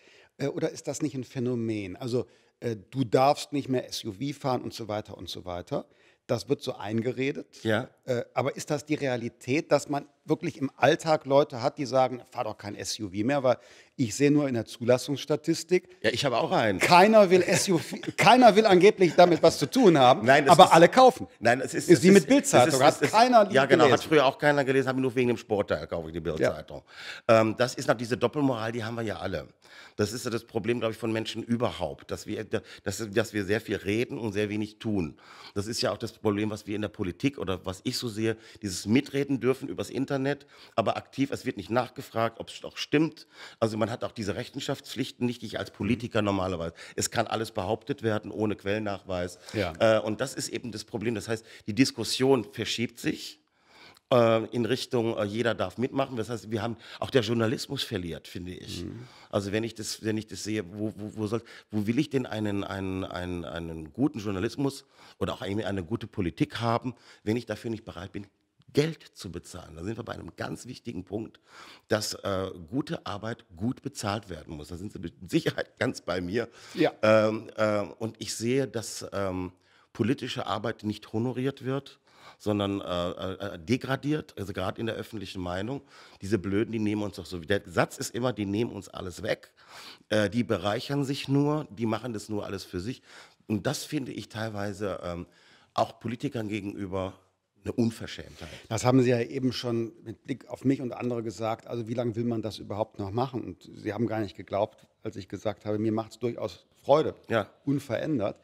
Oder ist das nicht ein Phänomen? Also äh, du darfst nicht mehr S U V fahren und so weiter und so weiter. Das wird so eingeredet. Ja. Äh, aber ist das die Realität, dass man wirklich im Alltag Leute hat, die sagen, fahr doch kein S U V mehr, weil ich sehe nur in der Zulassungsstatistik. Ja, ich habe auch einen. Keiner will S U V, keiner will angeblich damit was zu tun haben, nein, aber ist, alle kaufen. Nein, es ist, ist wie mit Bildzeitung. Hat keiner Ja, genau, gelesen. Hat früher auch keiner gelesen, habe nur wegen dem Sportteil kaufe ich die Bildzeitung. Ja. Ähm, das ist noch diese Doppelmoral, die haben wir ja alle. Das ist ja das Problem, glaube ich, von Menschen überhaupt, dass wir, dass, dass wir sehr viel reden und sehr wenig tun. Das ist ja auch das Problem, was wir in der Politik oder was ich so sehe, dieses Mitreden dürfen übers Internet. Internet, aber aktiv, es wird nicht nachgefragt, ob es auch stimmt. Also man hat auch diese Rechenschaftspflichten nicht, die ich als Politiker normalerweise. Es kann alles behauptet werden, ohne Quellennachweis. Ja. Äh, und das ist eben das Problem. Das heißt, die Diskussion verschiebt sich. äh, in Richtung äh, jeder darf mitmachen. Das heißt, wir haben auch der Journalismus verliert, finde ich. Mhm. Also wenn ich das, wenn ich das sehe, wo, wo, wo, soll, wo will ich denn einen, einen, einen, einen guten Journalismus oder auch eine, eine gute Politik haben, wenn ich dafür nicht bereit bin, Geld zu bezahlen? Da sind wir bei einem ganz wichtigen Punkt, dass äh, gute Arbeit gut bezahlt werden muss. Da sind Sie mit Sicherheit ganz bei mir. Ja. Ähm, äh, und ich sehe, dass ähm, politische Arbeit nicht honoriert wird, sondern äh, äh, degradiert, also gerade in der öffentlichen Meinung. Diese Blöden, die nehmen uns doch so, der Satz ist immer, die nehmen uns alles weg, äh, die bereichern sich nur, die machen das nur alles für sich. Und das finde ich teilweise ähm, auch Politikern gegenüber eine Unverschämtheit. Das haben Sie ja eben schon mit Blick auf mich und andere gesagt. Also wie lange will man das überhaupt noch machen? Und Sie haben gar nicht geglaubt, als ich gesagt habe, mir macht es durchaus Freude, ja, unverändert.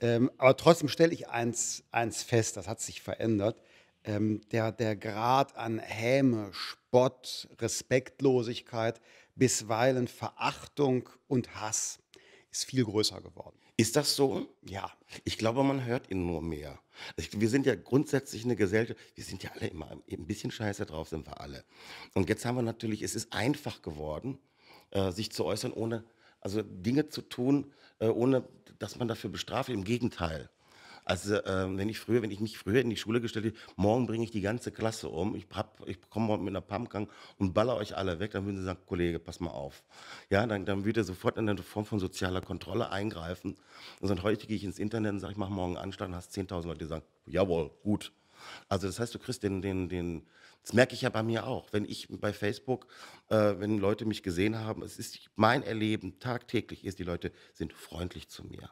Ähm, aber trotzdem stelle ich eins, eins fest, das hat sich verändert. Ähm, der, der Grad an Häme, Spott, Respektlosigkeit, bisweilen Verachtung und Hass ist viel größer geworden. Ist das so? Ja. Ich glaube, man hört ihn nur mehr. Also wir sind ja grundsätzlich eine Gesellschaft, wir sind ja alle immer ein bisschen scheiße drauf, sind wir alle. Und jetzt haben wir natürlich, es ist einfach geworden, äh, sich zu äußern, ohne, also Dinge zu tun, äh, ohne dass man dafür bestraft wird. Im Gegenteil. Also äh, wenn ich früher, wenn ich mich früher in die Schule gestellt hätte, morgen bringe ich die ganze Klasse um, ich, ich komme morgen mit einer Pumpgun und baller euch alle weg, dann würden sie sagen, Kollege, pass mal auf. Ja, dann, dann würde er sofort in eine Form von sozialer Kontrolle eingreifen. Und dann heute gehe ich ins Internet und sage, ich mache morgen einen Anstand und hast zehntausend Leute, die sagen, jawohl, gut. Also das heißt, du kriegst den, den, den, das merke ich ja bei mir auch, wenn ich bei Facebook, äh, wenn Leute mich gesehen haben, es ist mein Erleben tagtäglich ist, die Leute sind freundlich zu mir.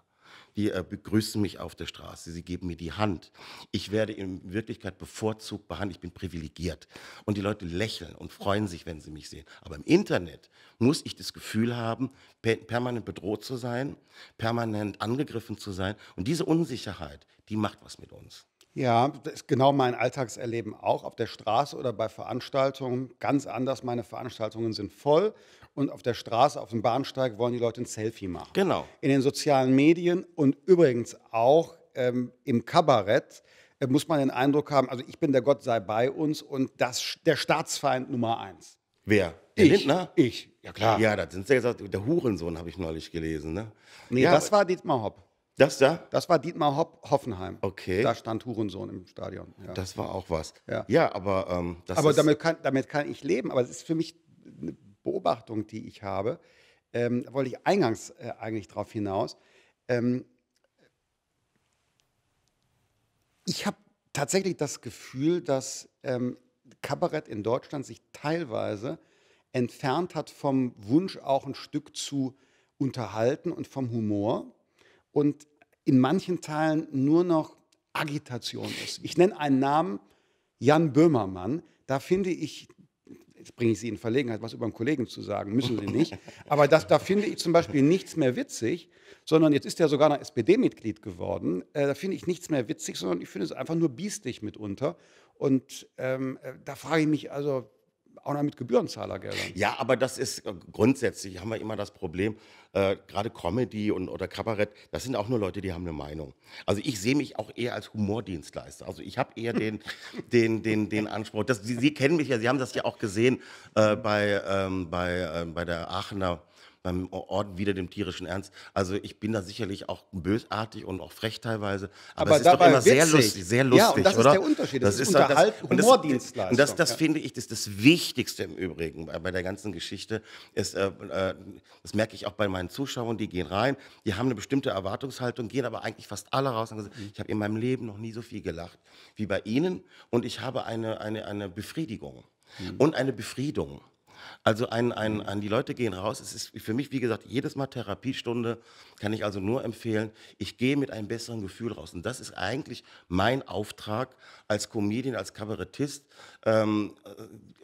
Die äh, begrüßen mich auf der Straße, sie geben mir die Hand. Ich werde in Wirklichkeit bevorzugt behandelt, ich bin privilegiert. Und die Leute lächeln und freuen sich, wenn sie mich sehen. Aber im Internet muss ich das Gefühl haben, per permanent bedroht zu sein, permanent angegriffen zu sein. Und diese Unsicherheit, die macht was mit uns. Ja, das ist genau mein Alltagserleben auch. Auf der Straße oder bei Veranstaltungen ganz anders. Meine Veranstaltungen sind voll und auf der Straße, auf dem Bahnsteig wollen die Leute ein Selfie machen. Genau. In den sozialen Medien und übrigens auch ähm, im Kabarett äh, muss man den Eindruck haben, also ich bin der Gott sei bei uns und das der Staatsfeind Nummer eins. Wer? Der ich, Lindner? Ich, ja klar. Ja, das sind ja gesagt, der Hurensohn habe ich neulich gelesen. Ne? Nee, ja, das war Dietmar Hopp. Das da? Das war Dietmar Hopp, Hoffenheim. Okay. Da stand Hurensohn im Stadion. Ja. Das war auch was. Ja, ja aber ähm, das aber ist damit, kann, damit kann ich leben. Aber es ist für mich eine Beobachtung, die ich habe. Ähm, da wollte ich eingangs äh, eigentlich drauf hinaus. Ähm, ich habe tatsächlich das Gefühl, dass ähm, Kabarett in Deutschland sich teilweise entfernt hat vom Wunsch, auch ein Stück zu unterhalten und vom Humor. Und in manchen Teilen nur noch Agitation ist. Ich nenne einen Namen, Jan Böhmermann. Da finde ich, jetzt bringe ich Sie in Verlegenheit, was über einen Kollegen zu sagen, müssen Sie nicht. Aber das, da finde ich zum Beispiel nichts mehr witzig, sondern jetzt ist er sogar noch S P D-Mitglied geworden. Äh, da finde ich nichts mehr witzig, sondern ich finde es einfach nur biestig mitunter. Und ähm, da frage ich mich also, auch noch mit Gebührenzahlergeldern. Ja, aber das ist grundsätzlich, haben wir immer das Problem, äh, gerade Comedy und, oder Kabarett, das sind auch nur Leute, die haben eine Meinung. Also ich sehe mich auch eher als Humordienstleister. Also ich habe eher den, den, den, den Anspruch, das, Sie, Sie kennen mich ja, Sie haben das ja auch gesehen äh, bei, ähm, bei, äh, bei der Aachener, beim Orden wieder dem tierischen Ernst. Also ich bin da sicherlich auch bösartig und auch frech teilweise. Aber, aber es ist doch immer witzig. Sehr lustig, sehr lustig, ja, und das oder? Das ist der Unterschied. Das, das ist Unterhalt, das, Humordienstleistung. Und das, das, das ja. finde ich, das ist das Wichtigste im Übrigen bei der ganzen Geschichte. Ist, äh, äh, das merke ich auch bei meinen Zuschauern, die gehen rein, die haben eine bestimmte Erwartungshaltung, gehen aber eigentlich fast alle raus und sagen, ich habe in meinem Leben noch nie so viel gelacht wie bei Ihnen und ich habe eine, eine, eine Befriedigung mhm. und eine Befriedung. Also ein, ein, an die Leute gehen raus. Es ist für mich, wie gesagt, jedes Mal Therapiestunde, kann ich also nur empfehlen. Ich gehe mit einem besseren Gefühl raus. Und das ist eigentlich mein Auftrag als Comedian, als Kabarettist. Ähm,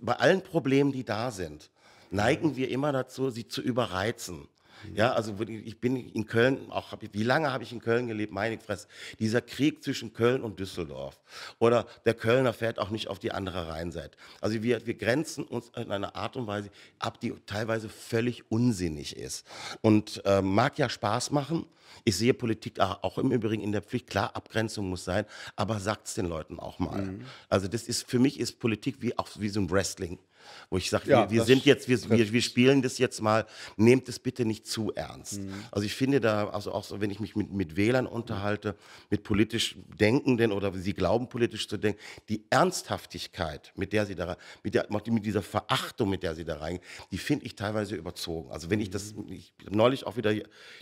bei allen Problemen, die da sind, neigen wir immer dazu, sie zu überreizen. Ja, also ich bin in Köln, auch hab ich, wie lange habe ich in Köln gelebt? Meine Fresse. Dieser Krieg zwischen Köln und Düsseldorf. Oder der Kölner fährt auch nicht auf die andere Rheinseite. Also wir, wir grenzen uns in einer Art und Weise ab, die teilweise völlig unsinnig ist. Und äh, mag ja Spaß machen. Ich sehe Politik auch im Übrigen in der Pflicht. Klar, Abgrenzung muss sein, aber sagt's den Leuten auch mal. Mhm. Also das ist, für mich ist Politik wie, auch, wie so ein Wrestling, wo ich sage, ja, wir, wir sind jetzt, wir, wir, wir spielen das jetzt mal, nehmt es bitte nicht zu ernst. Mhm. Also ich finde da, also auch so, wenn ich mich mit, mit Wählern unterhalte, mit politisch Denkenden oder sie glauben politisch zu denken, die Ernsthaftigkeit, mit der sie da, mit, der, mit dieser Verachtung, mit der sie da reingehen, die finde ich teilweise überzogen. Also wenn ich das, ich, neulich auch wieder,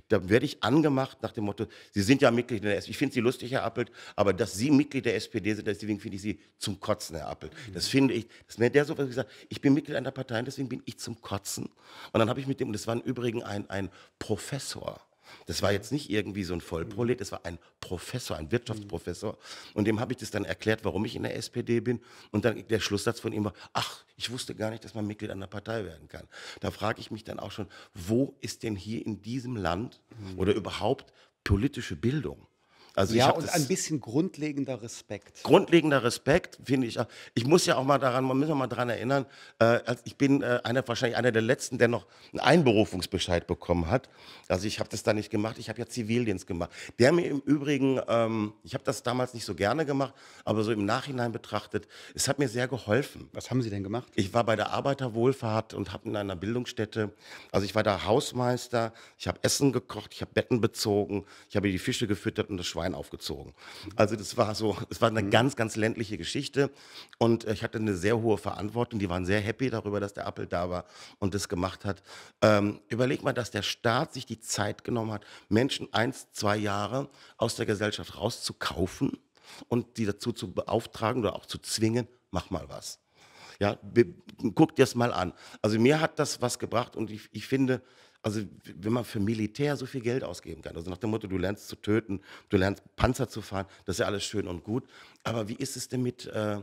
da werde ich angemacht nach dem Motto, Sie sind ja Mitglied in der S P D, ich finde Sie lustig, Herr Appelt, aber dass Sie Mitglied der S P D sind, deswegen finde ich Sie zum Kotzen, Herr Appelt. Mhm. Das finde ich, dass mir der so was gesagt, ich bin Mitglied einer Partei, deswegen bin ich zum Kotzen. Und dann habe ich mit dem, und das war im Übrigen ein, ein Professor, das war jetzt nicht irgendwie so ein Vollprolet, das war ein Professor, ein Wirtschaftsprofessor. Und dem habe ich das dann erklärt, warum ich in der S P D bin. Und dann der Schlusssatz von ihm war, ach, ich wusste gar nicht, dass man Mitglied einer Partei werden kann. Da frage ich mich dann auch schon, wo ist denn hier in diesem Land oder überhaupt politische Bildung? Also ja, und ein bisschen grundlegender Respekt. Grundlegender Respekt, finde ich. Ich muss ja auch mal daran, man muss ja mal daran erinnern, äh, ich bin äh, einer, wahrscheinlich einer der Letzten, der noch einen Einberufungsbescheid bekommen hat. Also ich habe das da nicht gemacht, ich habe ja Zivildienst gemacht. Der mir im Übrigen, ähm, ich habe das damals nicht so gerne gemacht, aber so im Nachhinein betrachtet, es hat mir sehr geholfen. Was haben Sie denn gemacht? Ich war bei der Arbeiterwohlfahrt und habe in einer Bildungsstätte, also ich war da Hausmeister, ich habe Essen gekocht, ich habe Betten bezogen, ich habe die Fische gefüttert und das Schwein aufgezogen. Also das war so, es war eine mhm. ganz, ganz ländliche Geschichte und ich hatte eine sehr hohe Verantwortung. Die waren sehr happy darüber, dass der Appelt da war und das gemacht hat. Ähm, überleg mal, dass der Staat sich die Zeit genommen hat, Menschen eins, zwei Jahre aus der Gesellschaft rauszukaufen und die dazu zu beauftragen oder auch zu zwingen, mach mal was. Ja, guck dir das mal an. Also mir hat das was gebracht und ich, ich finde, also wenn man für Militär so viel Geld ausgeben kann, also nach dem Motto, du lernst zu töten, du lernst Panzer zu fahren, das ist ja alles schön und gut. Aber wie ist es denn mit äh,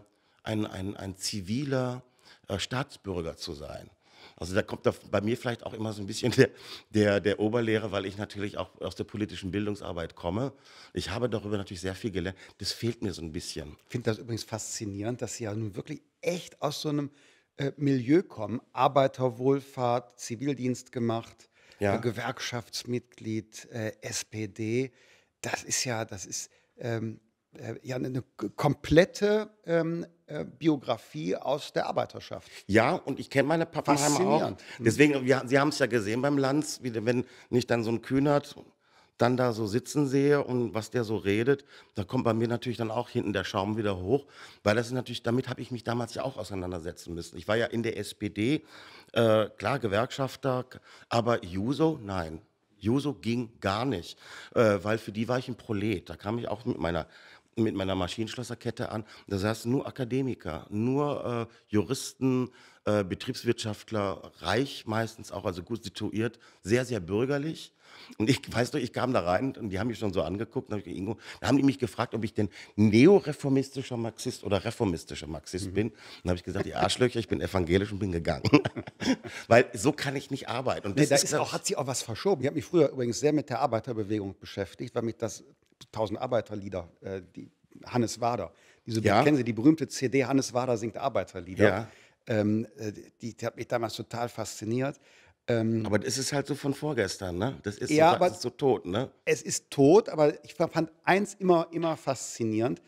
ein, ein, ein ziviler äh, Staatsbürger zu sein? Also da kommt da bei mir vielleicht auch immer so ein bisschen der, der, der Oberlehrer, weil ich natürlich auch aus der politischen Bildungsarbeit komme. Ich habe darüber natürlich sehr viel gelernt. Das fehlt mir so ein bisschen. Ich finde das übrigens faszinierend, dass Sie ja nun wirklich echt aus so einem äh, Milieu kommen. Arbeiterwohlfahrt, Zivildienst gemacht, ja. äh, Gewerkschaftsmitglied, äh, S P D. Das ist ja, das ist ähm, äh, ja eine, eine komplette Ähm, Biografie aus der Arbeiterschaft. Ja, und ich kenne meine Pappenheimer auch. Deswegen, wir, Sie haben es ja gesehen beim Lanz, wie, wenn nicht dann so ein Kühnert dann da so sitzen sehe und was der so redet, da kommt bei mir natürlich dann auch hinten der Schaum wieder hoch, weil das ist natürlich, damit habe ich mich damals ja auch auseinandersetzen müssen. Ich war ja in der S P D, äh, klar Gewerkschafter, aber Juso, nein. Juso ging gar nicht, äh, weil für die war ich ein Prolet. Da kam ich auch mit meiner mit meiner Maschinenschlosserkette an, da saßen nur Akademiker, nur äh, Juristen, äh, Betriebswirtschaftler, reich meistens auch, also gut situiert, sehr, sehr bürgerlich. Und ich weiß doch, ich kam da rein und die haben mich schon so angeguckt, da haben die mich gefragt, ob ich denn neoreformistischer Marxist oder reformistischer Marxist mhm. bin. Und dann habe ich gesagt, ihr Arschlöcher, ich bin evangelisch und bin gegangen. Weil so kann ich nicht arbeiten. Und das nee, da ist, ist auch, hat sich auch was verschoben. Ich habe mich früher übrigens sehr mit der Arbeiterbewegung beschäftigt, weil mich das tausend Arbeiterlieder, äh, die Hannes Wader, diese, ja. kennen Sie die berühmte C D, Hannes Wader singt Arbeiterlieder, ja. ähm, die, die hat mich damals total fasziniert. Ähm, aber das ist halt so von vorgestern, ne? Das ist, ja, so, aber das ist so tot, ne? Es ist tot, aber ich fand eins immer, immer faszinierend,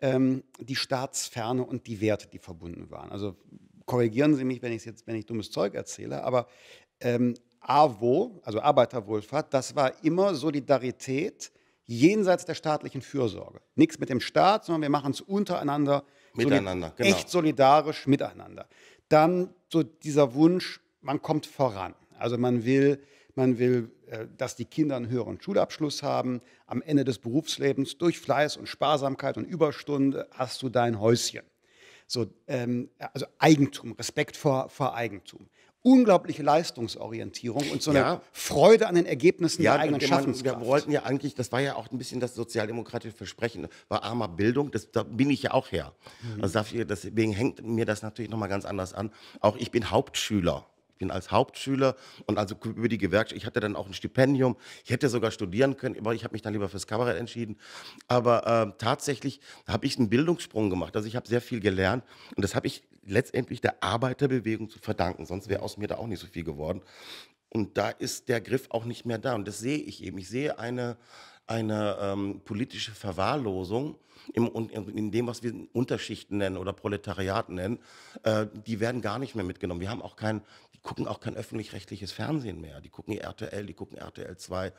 ähm, die Staatsferne und die Werte, die verbunden waren. Also korrigieren Sie mich, wenn ich jetzt, wenn ich dummes Zeug erzähle, aber ähm, AWO, also Arbeiterwohlfahrt, das war immer Solidarität, jenseits der staatlichen Fürsorge. Nichts mit dem Staat, sondern wir machen es untereinander. Miteinander, genau. Echt solidarisch miteinander. Dann so dieser Wunsch, man kommt voran. Also man will, man will, dass die Kinder einen höheren Schulabschluss haben. Am Ende des Berufslebens durch Fleiß und Sparsamkeit und Überstunde hast du dein Häuschen. So, ähm, also Eigentum, Respekt vor, vor Eigentum. Unglaubliche Leistungsorientierung und so eine ja. Freude an den Ergebnissen ja, der eigenen Schaffenskraft. Wir wollten ja eigentlich, das war ja auch ein bisschen das sozialdemokratische Versprechen, war armer Bildung, das, da bin ich ja auch her. Mhm. Also dafür, deswegen hängt mir das natürlich nochmal ganz anders an. Auch ich bin Hauptschüler. bin als Hauptschüler und also über die Gewerkschaft. Ich hatte dann auch ein Stipendium. Ich hätte sogar studieren können, aber ich habe mich dann lieber fürs Kabarett entschieden. Aber äh, tatsächlich habe ich einen Bildungssprung gemacht. Also ich habe sehr viel gelernt und das habe ich letztendlich der Arbeiterbewegung zu verdanken. Sonst wäre aus mir da auch nicht so viel geworden. Und da ist der Griff auch nicht mehr da. Und das sehe ich eben. Ich sehe eine, eine ähm, politische Verwahrlosung im, in dem, was wir Unterschichten nennen oder Proletariat nennen. Äh, die werden gar nicht mehr mitgenommen. Wir haben auch kein, die gucken auch kein öffentlich-rechtliches Fernsehen mehr. Die gucken R T L, die gucken R T L zwei.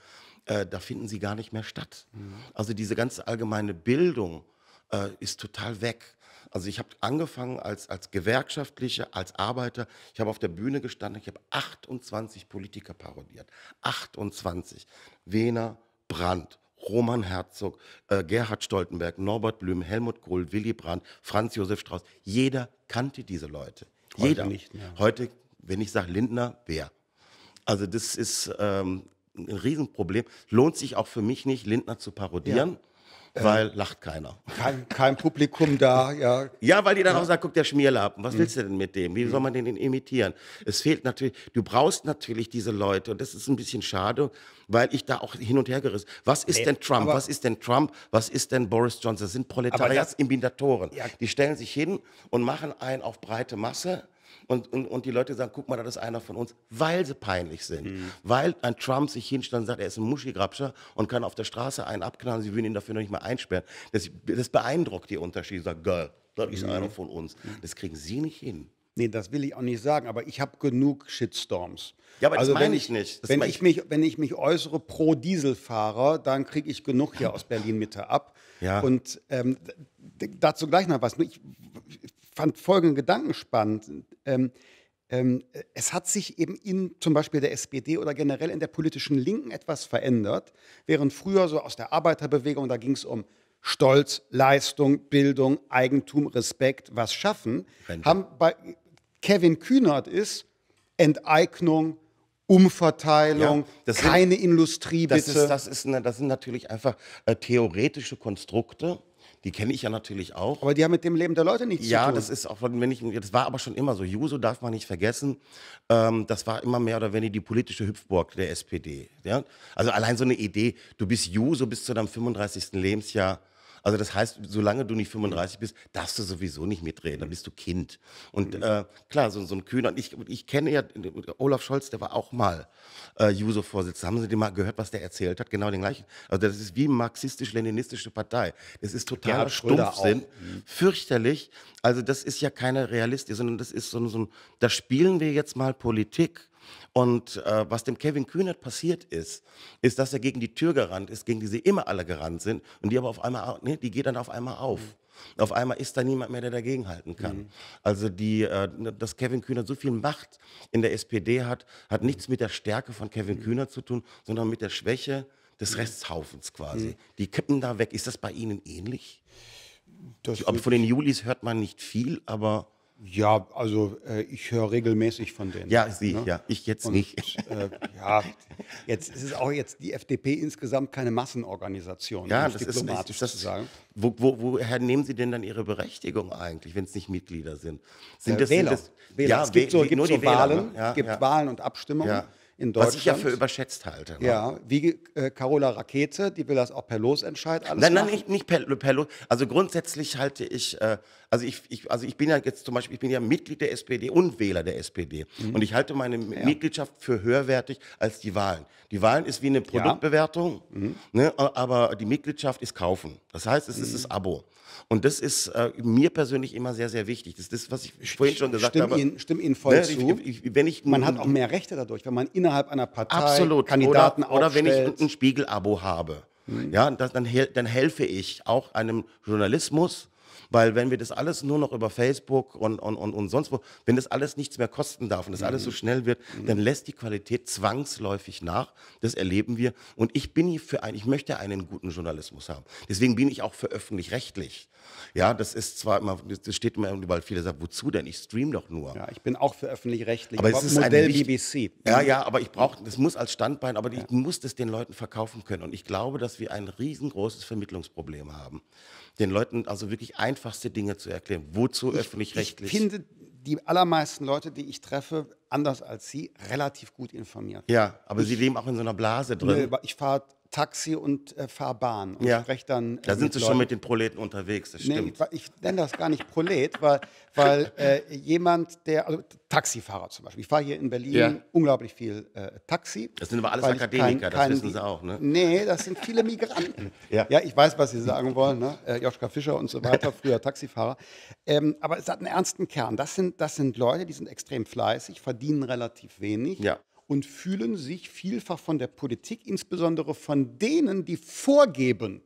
Äh, da finden sie gar nicht mehr statt. Mhm. Also diese ganze allgemeine Bildung äh, ist total weg. Also ich habe angefangen als, als Gewerkschaftliche, als Arbeiter. Ich habe auf der Bühne gestanden, ich habe achtundzwanzig Politiker parodiert. achtundzwanzig. Wehner, Brandt, Roman Herzog, äh, Gerhard Stoltenberg, Norbert Blüm, Helmut Kohl, Willy Brandt, Franz Josef Strauß. Jeder kannte diese Leute. Jeder. Heute nicht, ja. Heute, wenn ich sage Lindner, wer? Also das ist ähm, ein Riesenproblem. Lohnt sich auch für mich nicht, Lindner zu parodieren. Ja. Weil ähm, lacht keiner. Kein, kein Publikum da, ja. Ja, weil die dann ja. auch sagen, guck, der Schmierlappen, was mhm. willst du denn mit dem? Wie mhm. soll man den denn imitieren? Es fehlt natürlich, du brauchst natürlich diese Leute und das ist ein bisschen schade, weil ich da auch hin und her gerissen. Was ist nee, denn Trump? Was ist denn Trump? Was ist denn Boris Johnson? Das sind Proletariatsimminatoren. Ja. Die stellen sich hin und machen einen auf breite Masse. Und, und, und die Leute sagen, guck mal, das ist einer von uns, weil sie peinlich sind. Mhm. Weil ein Trump sich hinstellt und sagt, er ist ein Muschigrabscher und kann auf der Straße einen abknallen, sie würden ihn dafür noch nicht mal einsperren. Das, das beeindruckt die Unterschiede. Sagt, geil, das ist mhm. einer von uns. Das kriegen sie nicht hin. Nee, das will ich auch nicht sagen, aber ich habe genug Shitstorms. Ja, aber also das meine ich nicht. Wenn ich, mich, wenn ich mich äußere pro Dieselfahrer, dann kriege ich genug hier aus Berlin-Mitte ab. Ja. Und ähm, dazu gleich noch was. Ich, Ich fand folgenden Gedanken spannend. Ähm, ähm, es hat sich eben in zum Beispiel der S P D oder generell in der politischen Linken etwas verändert, während früher so aus der Arbeiterbewegung, da ging es um Stolz, Leistung, Bildung, Eigentum, Respekt, was schaffen. Haben bei Kevin Kühnert ist Enteignung, Umverteilung, ja, keine sind, Industrie, das bitte. Ist, das, ist eine, das sind natürlich einfach äh, theoretische Konstrukte. Die kenne ich ja natürlich auch. Aber die haben mit dem Leben der Leute nichts ja, zu tun. Ja, das ist auch, wenn ich, das war aber schon immer so. Juso darf man nicht vergessen. Ähm, das war immer mehr oder weniger die politische Hüpfburg der S P D. Ja? Also allein so eine Idee, du bist Juso bis zu deinem fünfunddreißigsten Lebensjahr. Also das heißt, solange du nicht fünfunddreißig bist, darfst du sowieso nicht mitreden, dann bist du Kind. Und äh, klar, so, so ein Kühner, ich, ich kenne ja Olaf Scholz, der war auch mal äh, Juso-Vorsitzender. Haben Sie den mal gehört, was der erzählt hat? Genau den gleichen. Also das ist wie marxistisch-leninistische Partei. Das ist totaler Stumpfsinn, fürchterlich. Also das ist ja keine Realistik, sondern das ist so, so ein, da spielen wir jetzt mal Politik. Und äh, was dem Kevin Kühnert passiert ist, ist, dass er gegen die Tür gerannt ist, gegen die sie immer alle gerannt sind. Und die aber auf einmal, ne, die geht dann auf einmal auf. Mhm. Auf einmal ist da niemand mehr, der dagegenhalten kann. Mhm. Also die, äh, dass Kevin Kühnert so viel Macht in der S P D hat, hat mhm. nichts mit der Stärke von Kevin mhm. Kühnert zu tun, sondern mit der Schwäche des Resthaufens quasi. Mhm. Die kippen da weg. Ist das bei Ihnen ähnlich? Das ich, von den Julis hört man nicht viel, aber... Ja, also äh, ich höre regelmäßig von denen. Ja, Sie, ne? Ja, ich jetzt und, nicht. Äh, ja, jetzt ist es auch jetzt die F D P insgesamt keine Massenorganisation. Ja, um das diplomatisch ist, das, zu sagen. Wo, wo, woher nehmen Sie denn dann Ihre Berechtigung eigentlich, wenn es nicht Mitglieder sind? Sind äh, das Wähler? Sind das, Wähler. Ja, es gibt so, gibt so Wähler, Wahlen, ne? Ja, gibt ja. Wahlen und Abstimmungen ja. in Deutschland. Was ich ja für überschätzt halte. Ne? Ja, wie äh, Carola Rackete, die will das auch per Losentscheid alles Nein, nein, machen. nicht, nicht per, per Los. Also grundsätzlich halte ich, äh, also, ich, ich, also ich bin ja jetzt zum Beispiel, ich bin ja Mitglied der S P D und Wähler der S P D. Mhm. Und ich halte meine ja. Mitgliedschaft für höherwertig als die Wahlen. Die Wahlen ist wie eine Produktbewertung, ja. mhm. ne? aber die Mitgliedschaft ist kaufen. Das heißt, es mhm. ist das Abo. Und das ist äh, mir persönlich immer sehr, sehr wichtig. Das ist das, was ich vorhin schon gesagt stimm habe. Ihnen, stimm Ihnen voll ne? zu. Ich, ich, wenn ich, man hat auch mehr Rechte dadurch, wenn man innerhalb einer Partei Absolut. Kandidaten oder, oder wenn ich ein Spiegel-Abo habe, mhm. ja, das, dann, dann helfe ich auch einem Journalismus, weil wenn wir das alles nur noch über Facebook und, und, und, und sonst wo, wenn das alles nichts mehr kosten darf und das mhm. alles so schnell wird, mhm. dann lässt die Qualität zwangsläufig nach. Das erleben wir. Und ich bin hier für ein, ich möchte einen guten Journalismus haben. Deswegen bin ich auch für öffentlich-rechtlich. Ja, das ist zwar immer, das steht immer überall, viele sagen, wozu denn? Ich stream doch nur. Ja, ich bin auch für öffentlich-rechtlich. Aber es ist Modell B B C. Ja, ja, aber ich brauche, das muss als Standbein, aber ja. ich muss das den Leuten verkaufen können. Und ich glaube, dass wir ein riesengroßes Vermittlungsproblem haben. Den Leuten also wirklich einfachste Dinge zu erklären. Wozu öffentlich-rechtlich? Ich finde, die allermeisten Leute, die ich treffe, anders als Sie, relativ gut informiert. Ja, aber ich, Sie leben auch in so einer Blase drin. Ne, ich fahre Taxi und äh, fahre Bahn und ja. spreche dann. Äh, da sind Sie Leuten. schon mit den Proleten unterwegs, das stimmt. Nee, ich, ich nenne das gar nicht Prolet, weil, weil äh, jemand, der, also Taxifahrer zum Beispiel, ich fahre hier in Berlin ja. unglaublich viel äh, Taxi. Das sind aber alles Akademiker, kein, kein, das wissen Sie auch, ne? Nee, das sind viele Migranten. ja. ja, ich weiß, was Sie sagen wollen, ne? äh, Joschka Fischer und so weiter, früher Taxifahrer. Ähm, aber es hat einen ernsten Kern. Das sind, das sind Leute, die sind extrem fleißig, verdienen relativ wenig. Ja. Und fühlen sich vielfach von der Politik, insbesondere von denen, die vorgeben,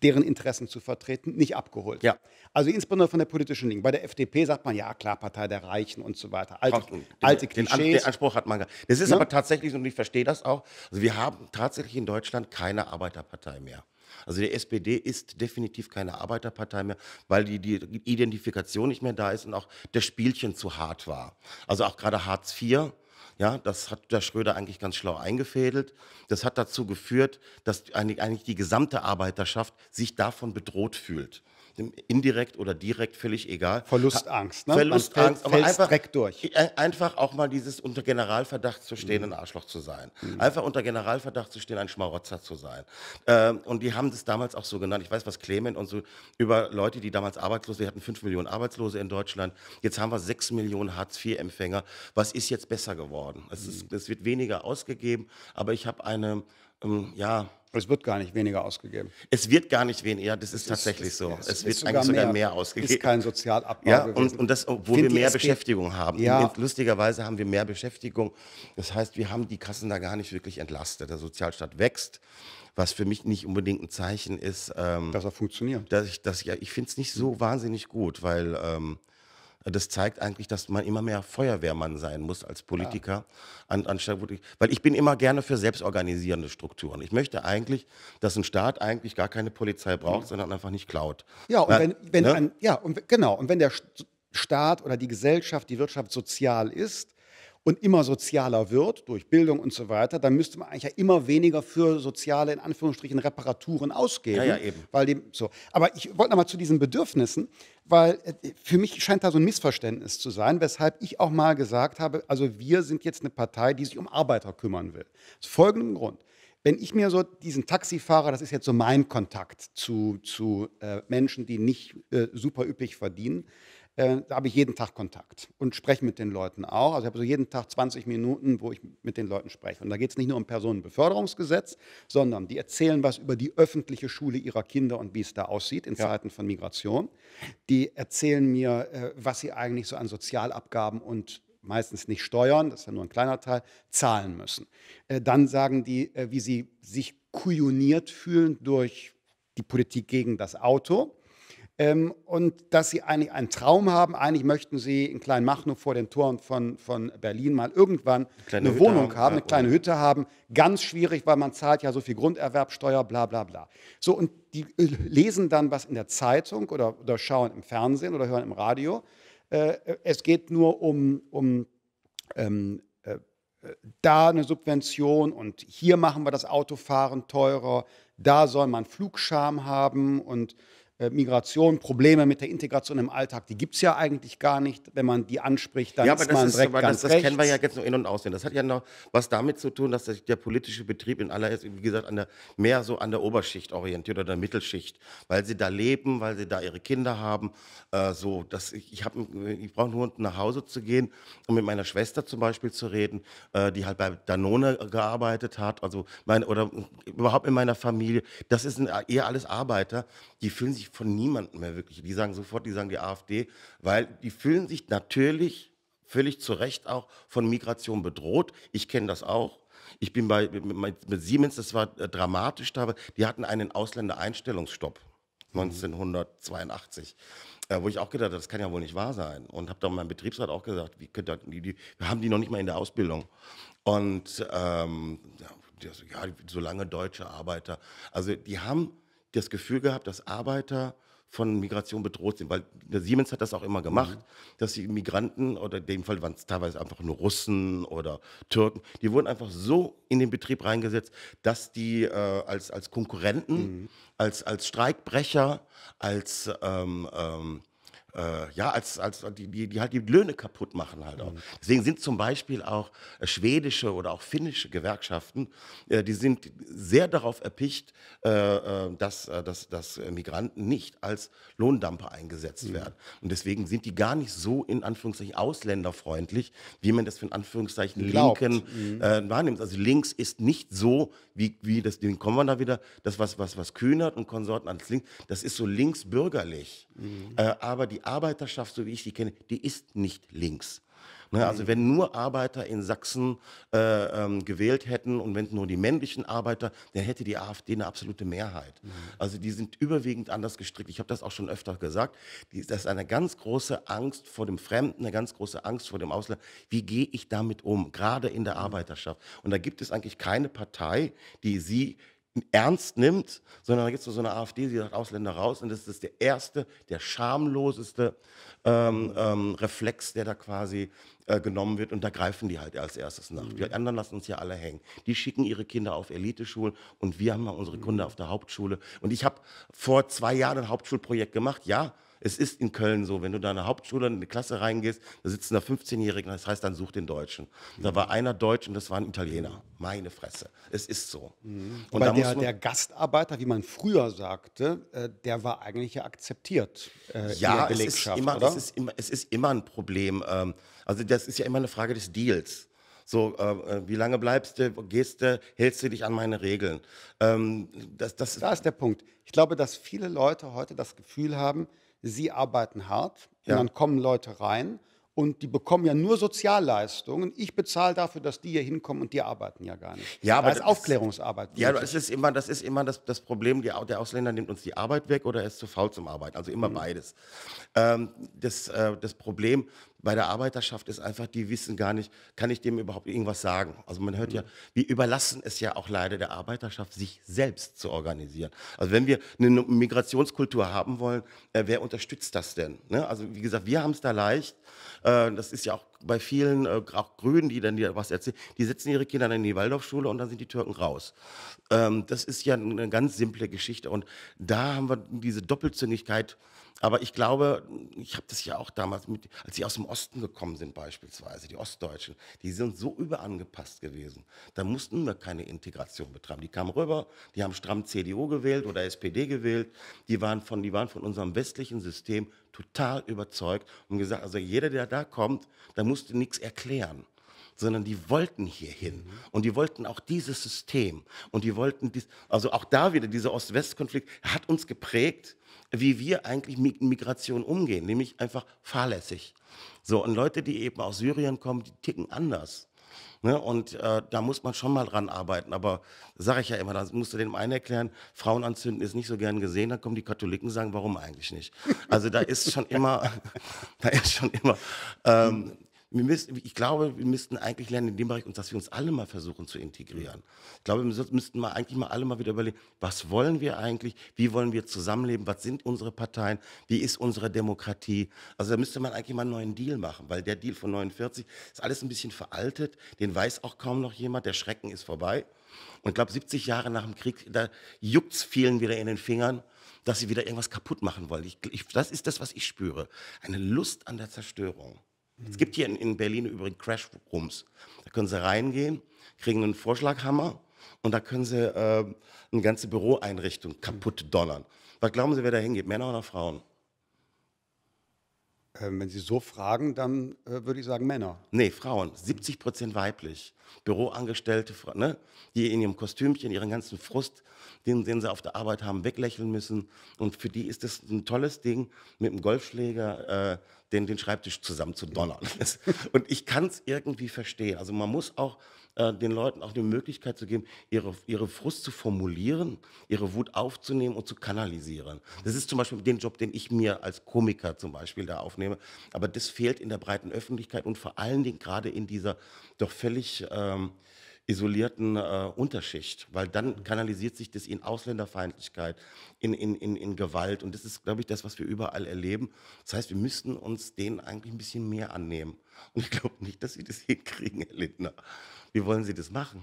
deren Interessen zu vertreten, nicht abgeholt. Ja. Also insbesondere von der politischen Linken. Bei der F D P sagt man, ja klar, Partei der Reichen und so weiter. Alte, den, alte Klischees. Den, den Anspruch hat man. Das ist ja? aber tatsächlich, und ich verstehe das auch, also wir haben tatsächlich in Deutschland keine Arbeiterpartei mehr. Also die S P D ist definitiv keine Arbeiterpartei mehr, weil die, die Identifikation nicht mehr da ist und auch das Spielchen zu hart war. Also auch gerade Hartz vier. Ja, das hat der Schröder eigentlich ganz schlau eingefädelt. Das hat dazu geführt, dass eigentlich die gesamte Arbeiterschaft sich davon bedroht fühlt. Indirekt oder direkt, völlig egal. Verlustangst, ne? Verlustangst, aber einfach direkt durch. Einfach auch mal dieses unter Generalverdacht zu stehen, mhm. ein Arschloch zu sein. Mhm. Einfach unter Generalverdacht zu stehen, ein Schmarotzer zu sein. Ähm, und die haben das damals auch so genannt. Ich weiß, was Clement und so über Leute, die damals arbeitslos waren, wir hatten fünf Millionen Arbeitslose in Deutschland. Jetzt haben wir sechs Millionen Hartz vier Empfänger. Was ist jetzt besser geworden? Es, ist, mhm. es wird weniger ausgegeben, aber ich habe eine, ähm, ja... Es wird gar nicht weniger ausgegeben. Es wird gar nicht weniger, das ist, ist tatsächlich ist, so. Es, es wird sogar eigentlich sogar mehr, mehr ausgegeben. Es ist kein Sozialabbau ja, gewesen. Und, und das, obwohl Find wir mehr Beschäftigung haben. Ja. Lustigerweise haben wir mehr Beschäftigung. Das heißt, wir haben die Kassen da gar nicht wirklich entlastet. Der Sozialstaat wächst, was für mich nicht unbedingt ein Zeichen ist. Ähm, dass er funktioniert. Dass ich dass, ja, ich finde es nicht so wahnsinnig gut, weil... Ähm, Das zeigt eigentlich, dass man immer mehr Feuerwehrmann sein muss als Politiker. Ja. An, anstatt, weil ich bin immer gerne für selbstorganisierende Strukturen. Ich möchte eigentlich, dass ein Staat eigentlich gar keine Polizei braucht, mhm. sondern einfach nicht klaut. Ja, und Na, wenn, wenn ne? ein, ja, und, genau. Und wenn der Staat oder die Gesellschaft, die Wirtschaft sozial ist und immer sozialer wird durch Bildung und so weiter, dann müsste man eigentlich ja immer weniger für soziale, in Anführungsstrichen, Reparaturen ausgeben. Ja, ja, eben. Weil die, so. Aber ich wollte nochmal zu diesen Bedürfnissen, weil für mich scheint da so ein Missverständnis zu sein, weshalb ich auch mal gesagt habe, also wir sind jetzt eine Partei, die sich um Arbeiter kümmern will. Aus folgendem Grund. Wenn ich mir so diesen Taxifahrer, das ist jetzt so mein Kontakt zu, zu äh, Menschen, die nicht äh, super üppig verdienen, Äh, da habe ich jeden Tag Kontakt und spreche mit den Leuten auch. Also ich habe so jeden Tag zwanzig Minuten, wo ich mit den Leuten spreche. Und da geht es nicht nur um Personenbeförderungsgesetz, sondern die erzählen was über die öffentliche Schule ihrer Kinder und wie es da aussieht in ja. Zeiten von Migration. Die erzählen mir, äh, was sie eigentlich so an Sozialabgaben und meistens nicht Steuern, das ist ja nur ein kleiner Teil, zahlen müssen. Äh, dann sagen die, äh, wie sie sich kujoniert fühlen durch die Politik gegen das Auto. Ähm, und dass sie eigentlich einen Traum haben, eigentlich möchten sie in Kleinmachnow vor den Toren von, von Berlin mal irgendwann eine, eine Wohnung haben, haben eine kleine Hütte haben. Ganz schwierig, weil man zahlt ja so viel Grunderwerbsteuer, bla bla bla. So, und die lesen dann was in der Zeitung oder, oder schauen im Fernsehen oder hören im Radio. Äh, es geht nur um, um ähm, äh, da eine Subvention und hier machen wir das Autofahren teurer, da soll man Flugscham haben und Migration, Probleme mit der Integration im Alltag, die gibt es ja eigentlich gar nicht. Wenn man die anspricht, dann ja, aber ist das man ist, direkt aber ganz das, das rechts. Kennen wir ja jetzt noch in- und aussehen. Das hat ja noch was damit zu tun, dass sich der politische Betrieb in allererst, wie gesagt, an der, mehr so an der Oberschicht orientiert oder der Mittelschicht, weil sie da leben, weil sie da ihre Kinder haben. Äh, so, dass ich ich, ich brauche nur nach Hause zu gehen, um mit meiner Schwester zum Beispiel zu reden, äh, die halt bei Danone gearbeitet hat, also meine, oder überhaupt in meiner Familie. Das ist ein, eher alles Arbeiter, die fühlen sich von niemandem mehr wirklich. Die sagen sofort, die sagen die AfD, weil die fühlen sich natürlich, völlig zu Recht auch, von Migration bedroht. Ich kenne das auch. Ich bin bei mit, mit Siemens, das war äh, dramatisch dabei, die hatten einen Ausländer-Einstellungsstopp neunzehnhundertzweiundachtzig. Äh, wo ich auch gedacht habe, das kann ja wohl nicht wahr sein. Und habe dann meinem Betriebsrat auch gesagt, wie könnt ihr, die, die, wir haben die noch nicht mal in der Ausbildung. Und ähm, ja, solange deutsche Arbeiter, also die haben das Gefühl gehabt, dass Arbeiter von Migration bedroht sind, weil Siemens hat das auch immer gemacht, mhm. dass die Migranten, oder in dem Fall waren es teilweise einfach nur Russen oder Türken, die wurden einfach so in den Betrieb reingesetzt, dass die äh, als, als Konkurrenten, mhm. als, als Streikbrecher, als ähm, ähm, äh, ja, als, als, die, die, die halt die Löhne kaputt machen halt auch. Mhm. Deswegen sind zum Beispiel auch schwedische oder auch finnische Gewerkschaften, äh, die sind sehr darauf erpicht, äh, dass, dass, dass Migranten nicht als Lohndumper eingesetzt mhm. werden. Und deswegen sind die gar nicht so in Anführungszeichen ausländerfreundlich, wie man das in Anführungszeichen Glaubt. Linken mhm. äh, wahrnimmt. Also links ist nicht so, wie, wie das, den kommen wir da wieder, das was, was, was Kühnert und Konsorten als links, das ist so linksbürgerlich. Mhm. Äh, aber die Arbeiterschaft, so wie ich die kenne, die ist nicht links. Ne, also wenn nur Arbeiter in Sachsen äh, ähm, gewählt hätten und wenn nur die männlichen Arbeiter, dann hätte die AfD eine absolute Mehrheit. Mhm. Also die sind überwiegend anders gestrickt. Ich habe das auch schon öfter gesagt. Die, das ist eine ganz große Angst vor dem Fremden, eine ganz große Angst vor dem Ausland. Wie gehe ich damit um, gerade in der Arbeiterschaft? Und da gibt es eigentlich keine Partei, die sie ernst nimmt, sondern da gibt es so eine AfD, die sagt Ausländer raus, und das ist der erste, der schamloseste ähm, ähm, Reflex, der da quasi äh, genommen wird, und da greifen die halt als erstes nach. Mhm. Die anderen lassen uns ja alle hängen. Die schicken ihre Kinder auf Eliteschulen und wir haben mal unsere mhm. Kinder auf der Hauptschule. Und ich habe vor zwei Jahren ein Hauptschulprojekt gemacht, ja, es ist in Köln so, wenn du da in eine Hauptschule, in eine Klasse reingehst, da sitzen da fünfzehnjährige, das heißt, dann such den Deutschen. Mhm. Da war einer Deutsch und das war ein Italiener. Meine Fresse. Es ist so. Mhm. Und da der, muss man, der Gastarbeiter, wie man früher sagte, äh, der war eigentlich ja akzeptiert äh, ja, in der Belegschaft, es ist immer, oder? Das ist immer, es ist immer ein Problem. Ähm, also das ist ja immer eine Frage des Deals. So, äh, wie lange bleibst du, gehst du, hältst du dich an meine Regeln? Ähm, das, das da ist der Punkt. Ich glaube, dass viele Leute heute das Gefühl haben, sie arbeiten hart, ja. Und dann kommen Leute rein und die bekommen ja nur Sozialleistungen. Ich bezahle dafür, dass die hier hinkommen, und die arbeiten ja gar nicht. Ja, da aber ist das Aufklärungsarbeit. Ist, ja, das ist immer das, ist immer das, das Problem, die, der Ausländer nimmt uns die Arbeit weg oder er ist zu faul zum Arbeiten. Also immer mhm. beides. Ähm, das, äh, das Problem bei der Arbeiterschaft ist einfach, die wissen gar nicht, kann ich dem überhaupt irgendwas sagen? Also man hört mhm. ja, wir überlassen es ja auch leider der Arbeiterschaft, sich selbst zu organisieren. Also wenn wir eine Migrationskultur haben wollen, äh, wer unterstützt das denn? Ne? Also wie gesagt, wir haben es da leicht. Äh, das ist ja auch bei vielen, äh, auch Grünen, die dann die was erzählen, die setzen ihre Kinder dann in die Waldorfschule und dann sind die Türken raus. Ähm, das ist ja eine ganz simple Geschichte. Und da haben wir diese Doppelzüngigkeit. Aber ich glaube, ich habe das ja auch damals, mit, als sie aus dem Osten gekommen sind beispielsweise, die Ostdeutschen, die sind so überangepasst gewesen. Da mussten wir keine Integration betreiben. Die kamen rüber, die haben stramm C D U gewählt oder S P D gewählt. Die waren von, die waren von unserem westlichen System total überzeugt und gesagt, also jeder, der da kommt, der musste nichts erklären. Sondern die wollten hierhin. Mhm. Und die wollten auch dieses System. Und die wollten, dies, also auch da wieder, dieser Ost-West-Konflikt hat uns geprägt, wie wir eigentlich mit Migration umgehen, nämlich einfach fahrlässig. So, und Leute, die eben aus Syrien kommen, die ticken anders. Ne? Und äh, da muss man schon mal dran arbeiten. Aber sage ich ja immer, da musst du dem einen erklären, Frauen anzünden ist nicht so gern gesehen, dann kommen die Katholiken und sagen, warum eigentlich nicht? Also da ist schon immer, da ist schon immer... Ähm, Wir müssen, ich glaube, wir müssten eigentlich lernen in dem Bereich, dass wir uns alle mal versuchen zu integrieren. Ich glaube, wir müssten mal eigentlich mal alle mal wieder überlegen, was wollen wir eigentlich, wie wollen wir zusammenleben, was sind unsere Parteien, wie ist unsere Demokratie. Also da müsste man eigentlich mal einen neuen Deal machen, weil der Deal von neunundvierzig ist alles ein bisschen veraltet, den weiß auch kaum noch jemand, der Schrecken ist vorbei. Und ich glaube, siebzig Jahre nach dem Krieg, da juckt es vielen wieder in den Fingern, dass sie wieder irgendwas kaputt machen wollen. Ich, ich, das ist das, was ich spüre, eine Lust an der Zerstörung. Es gibt hier in, in Berlin übrigens Crash Rooms. Da können Sie reingehen, kriegen einen Vorschlaghammer und da können Sie äh, eine ganze Büroeinrichtung kaputt donnern. Was glauben Sie, wer da hingeht, Männer oder Frauen? Ähm, wenn Sie so fragen, dann äh, würde ich sagen Männer. Nee, Frauen. siebzig Prozent weiblich. Büroangestellte, ne? Die in ihrem Kostümchen, ihren ganzen Frust, den, den sie auf der Arbeit haben, weglächeln müssen. Und für die ist das ein tolles Ding, mit dem Golfschläger äh, den, den Schreibtisch zusammen zu donnern. Und ich kann es irgendwie verstehen. Also man muss auch äh, den Leuten auch die Möglichkeit zu geben, ihre, ihre Frust zu formulieren, ihre Wut aufzunehmen und zu kanalisieren. Das ist zum Beispiel den Job, den ich mir als Komiker zum Beispiel da aufnehme. Aber das fehlt in der breiten Öffentlichkeit und vor allen Dingen gerade in dieser doch völlig... Äh, Ähm, isolierten äh, Unterschicht, weil dann kanalisiert sich das in Ausländerfeindlichkeit, in, in, in, in Gewalt, und das ist, glaube ich, das, was wir überall erleben. Das heißt, wir müssten uns denen eigentlich ein bisschen mehr annehmen, und ich glaube nicht, dass sie das hinkriegen, Herr Lindner. Wie wollen Sie das machen?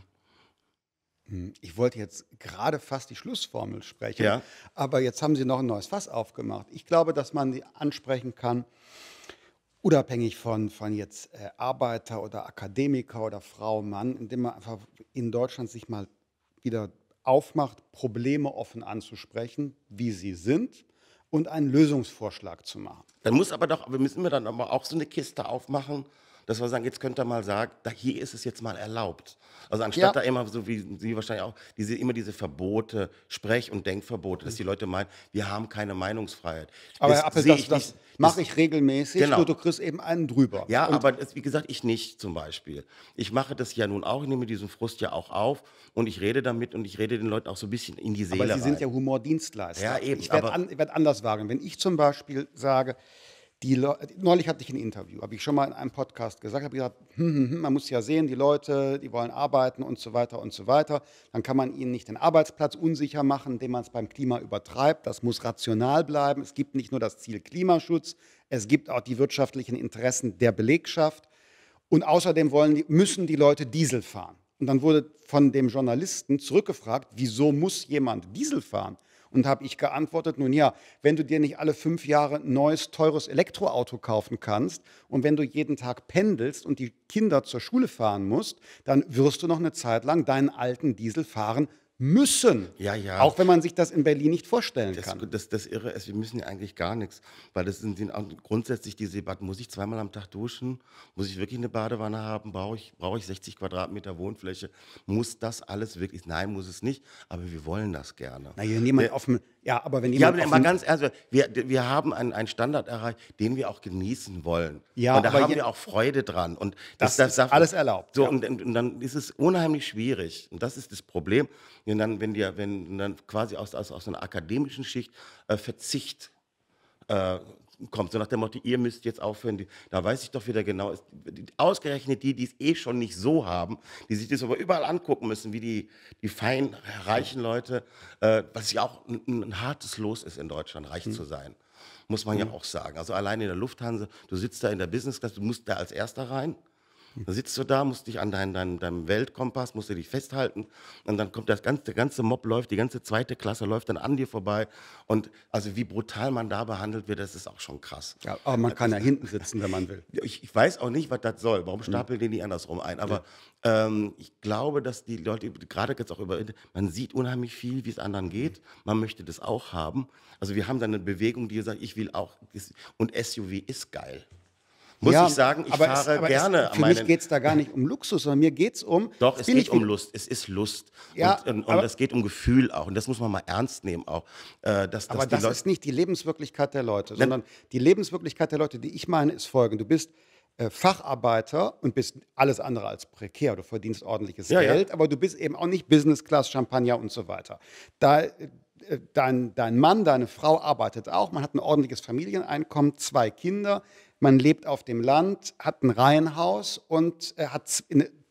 Ich wollte jetzt gerade fast die Schlussformel sprechen, ja. aber jetzt haben Sie noch ein neues Fass aufgemacht. Ich glaube, dass man die ansprechen kann, unabhängig von, von jetzt äh, Arbeiter oder Akademiker oder Frau, Mann, indem man einfach in Deutschland sich mal wieder aufmacht, Probleme offen anzusprechen, wie sie sind und einen Lösungsvorschlag zu machen. Dann muss aber doch, wir müssen wir dann aber auch so eine Kiste aufmachen, dass wir sagen, jetzt könnt ihr mal sagen, da hier ist es jetzt mal erlaubt. Also anstatt ja. da immer, so wie Sie wahrscheinlich auch, diese, immer diese Verbote, Sprech- und Denkverbote, dass die Leute meinen, wir haben keine Meinungsfreiheit. Aber das, Herr Appel, das, das mache ich regelmäßig, genau. du, du kriegst eben einen drüber. Ja, und aber das, wie gesagt, ich nicht zum Beispiel. Ich mache das ja nun auch, ich nehme diesen Frust ja auch auf und ich rede damit und ich rede den Leuten auch so ein bisschen in die Seele rein. Aber Sie sind ja Humordienstleister. Ja, eben. Ich werde an, werd anders wagen. Wenn ich zum Beispiel sage, Die neulich hatte ich ein Interview, habe ich schon mal in einem Podcast gesagt, habe gesagt, hm, hm, man muss ja sehen, die Leute, die wollen arbeiten und so weiter und so weiter. Dann kann man ihnen nicht den Arbeitsplatz unsicher machen, indem man es beim Klima übertreibt. Das muss rational bleiben. Es gibt nicht nur das Ziel Klimaschutz, es gibt auch die wirtschaftlichen Interessen der Belegschaft. Und außerdem wollen die, müssen die Leute Diesel fahren. Und dann wurde von dem Journalisten zurückgefragt, wieso muss jemand Diesel fahren? Und habe ich geantwortet, nun ja, wenn du dir nicht alle fünf Jahre ein neues, teures Elektroauto kaufen kannst und wenn du jeden Tag pendelst und die Kinder zur Schule fahren musst, dann wirst du noch eine Zeit lang deinen alten Diesel fahren müssen. Ja, ja. Auch wenn man sich das in Berlin nicht vorstellen das, kann. Das, das Irre ist, wir müssen ja eigentlich gar nichts. Weil das sind grundsätzlich diese Debatten, muss ich zweimal am Tag duschen? Muss ich wirklich eine Badewanne haben? Brauche ich, brauche ich sechzig Quadratmeter Wohnfläche? Muss das alles wirklich? Nein, muss es nicht. Aber wir wollen das gerne. Na, hier niemand offen. Ja, aber wenn jemand. Ja, aber ganz ehrlich, wir, wir haben einen, einen Standard erreicht, den wir auch genießen wollen. Ja, und da haben wir auch Freude dran. Und das, das, das ist alles erlaubt. So, ja. und, und dann ist es unheimlich schwierig. Und das ist das Problem. Und dann, wenn, die, wenn dann quasi aus, aus, aus einer akademischen Schicht äh, Verzicht äh, kommt, so nach dem Motto, ihr müsst jetzt aufhören, die, da weiß ich doch wieder genau, ist, die, ausgerechnet die, die es eh schon nicht so haben, die sich das aber überall angucken müssen, wie die, die fein reichen Leute, äh, was ja auch ein, ein hartes Los ist in Deutschland, reich mhm. zu sein, muss man mhm. ja auch sagen. Also allein in der Lufthansa, du sitzt da in der Business Class, du musst da als Erster rein. Da sitzt du da, musst dich an deinen, deinen, deinem Weltkompass, musst du dich festhalten und dann kommt das ganze, der ganze Mob läuft, die ganze zweite Klasse läuft dann an dir vorbei und also wie brutal man da behandelt wird, das ist auch schon krass. Ja, aber man kann ja hinten sitzen, wenn man will. Ich, ich weiß auch nicht, was das soll, warum stapeln die nicht andersrum ein, aber ja. ähm, ich glaube, dass die Leute, gerade jetzt auch über, man sieht unheimlich viel, wie es anderen geht, man möchte das auch haben, also wir haben dann eine Bewegung, die sagt, ich will auch, und S U V ist geil. Muss ja, ich sagen, ich aber fahre es, aber gerne. Es, für mich geht es da gar nicht um Luxus, sondern mir geht es um... Doch, es geht um Lust. Es ist Lust. Ja, und und, und es geht um Gefühl auch. Und das muss man mal ernst nehmen auch. Äh, dass, dass aber die das Leute ist nicht die Lebenswirklichkeit der Leute, ne? sondern die Lebenswirklichkeit der Leute, die ich meine, ist folgende. Du bist äh, Facharbeiter und bist alles andere als prekär. Du verdienst ordentliches ja, Geld, ja. aber du bist eben auch nicht Business Class, Champagner und so weiter. Da... Dein, dein Mann, deine Frau arbeitet auch, man hat ein ordentliches Familieneinkommen, zwei Kinder, man lebt auf dem Land, hat ein Reihenhaus und äh, hat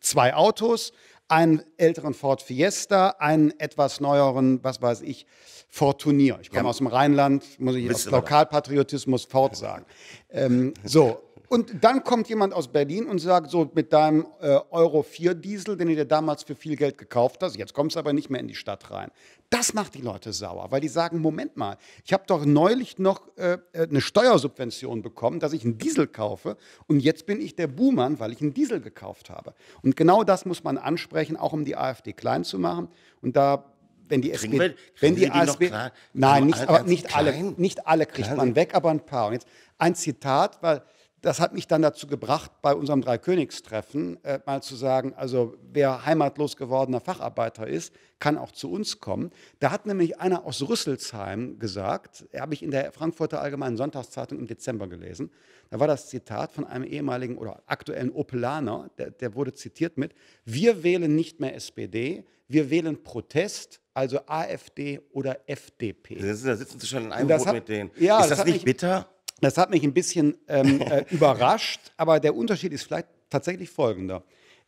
zwei Autos, einen älteren Ford Fiesta, einen etwas neueren, was weiß ich, Ford Turnier. Ich komme ja. aus dem Rheinland, muss ich aus Lokalpatriotismus Ford sagen. Ähm, so. Und dann kommt jemand aus Berlin und sagt, so mit deinem äh, Euro vier Diesel, den du dir damals für viel Geld gekauft hast, jetzt kommst du aber nicht mehr in die Stadt rein. Das macht die Leute sauer, weil die sagen, Moment mal, ich habe doch neulich noch äh, eine Steuersubvention bekommen, dass ich einen Diesel kaufe und jetzt bin ich der Buhmann, weil ich einen Diesel gekauft habe. Und genau das muss man ansprechen, auch um die AfD klein zu machen. Und da... Wenn die S P D, wir, wenn die, die A S B, klar, nein, nicht, aber nicht alle, nicht alle kriegt man weg, aber ein paar. Und jetzt ein Zitat, weil das hat mich dann dazu gebracht, bei unserem Dreikönigstreffen äh, mal zu sagen, also wer heimatlos gewordener Facharbeiter ist, kann auch zu uns kommen. Da hat nämlich einer aus Rüsselsheim gesagt, habe ich in der Frankfurter Allgemeinen Sonntagszeitung im Dezember gelesen, da war das Zitat von einem ehemaligen oder aktuellen Opelaner, der, der wurde zitiert mit, wir wählen nicht mehr S P D, wir wählen Protest, also A F D oder F D P. Da sitzen Sie schon in einem Boot hat, mit denen. Ja, ist das, das nicht mich, bitter? Das hat mich ein bisschen ähm, äh, überrascht, aber der Unterschied ist vielleicht tatsächlich folgender.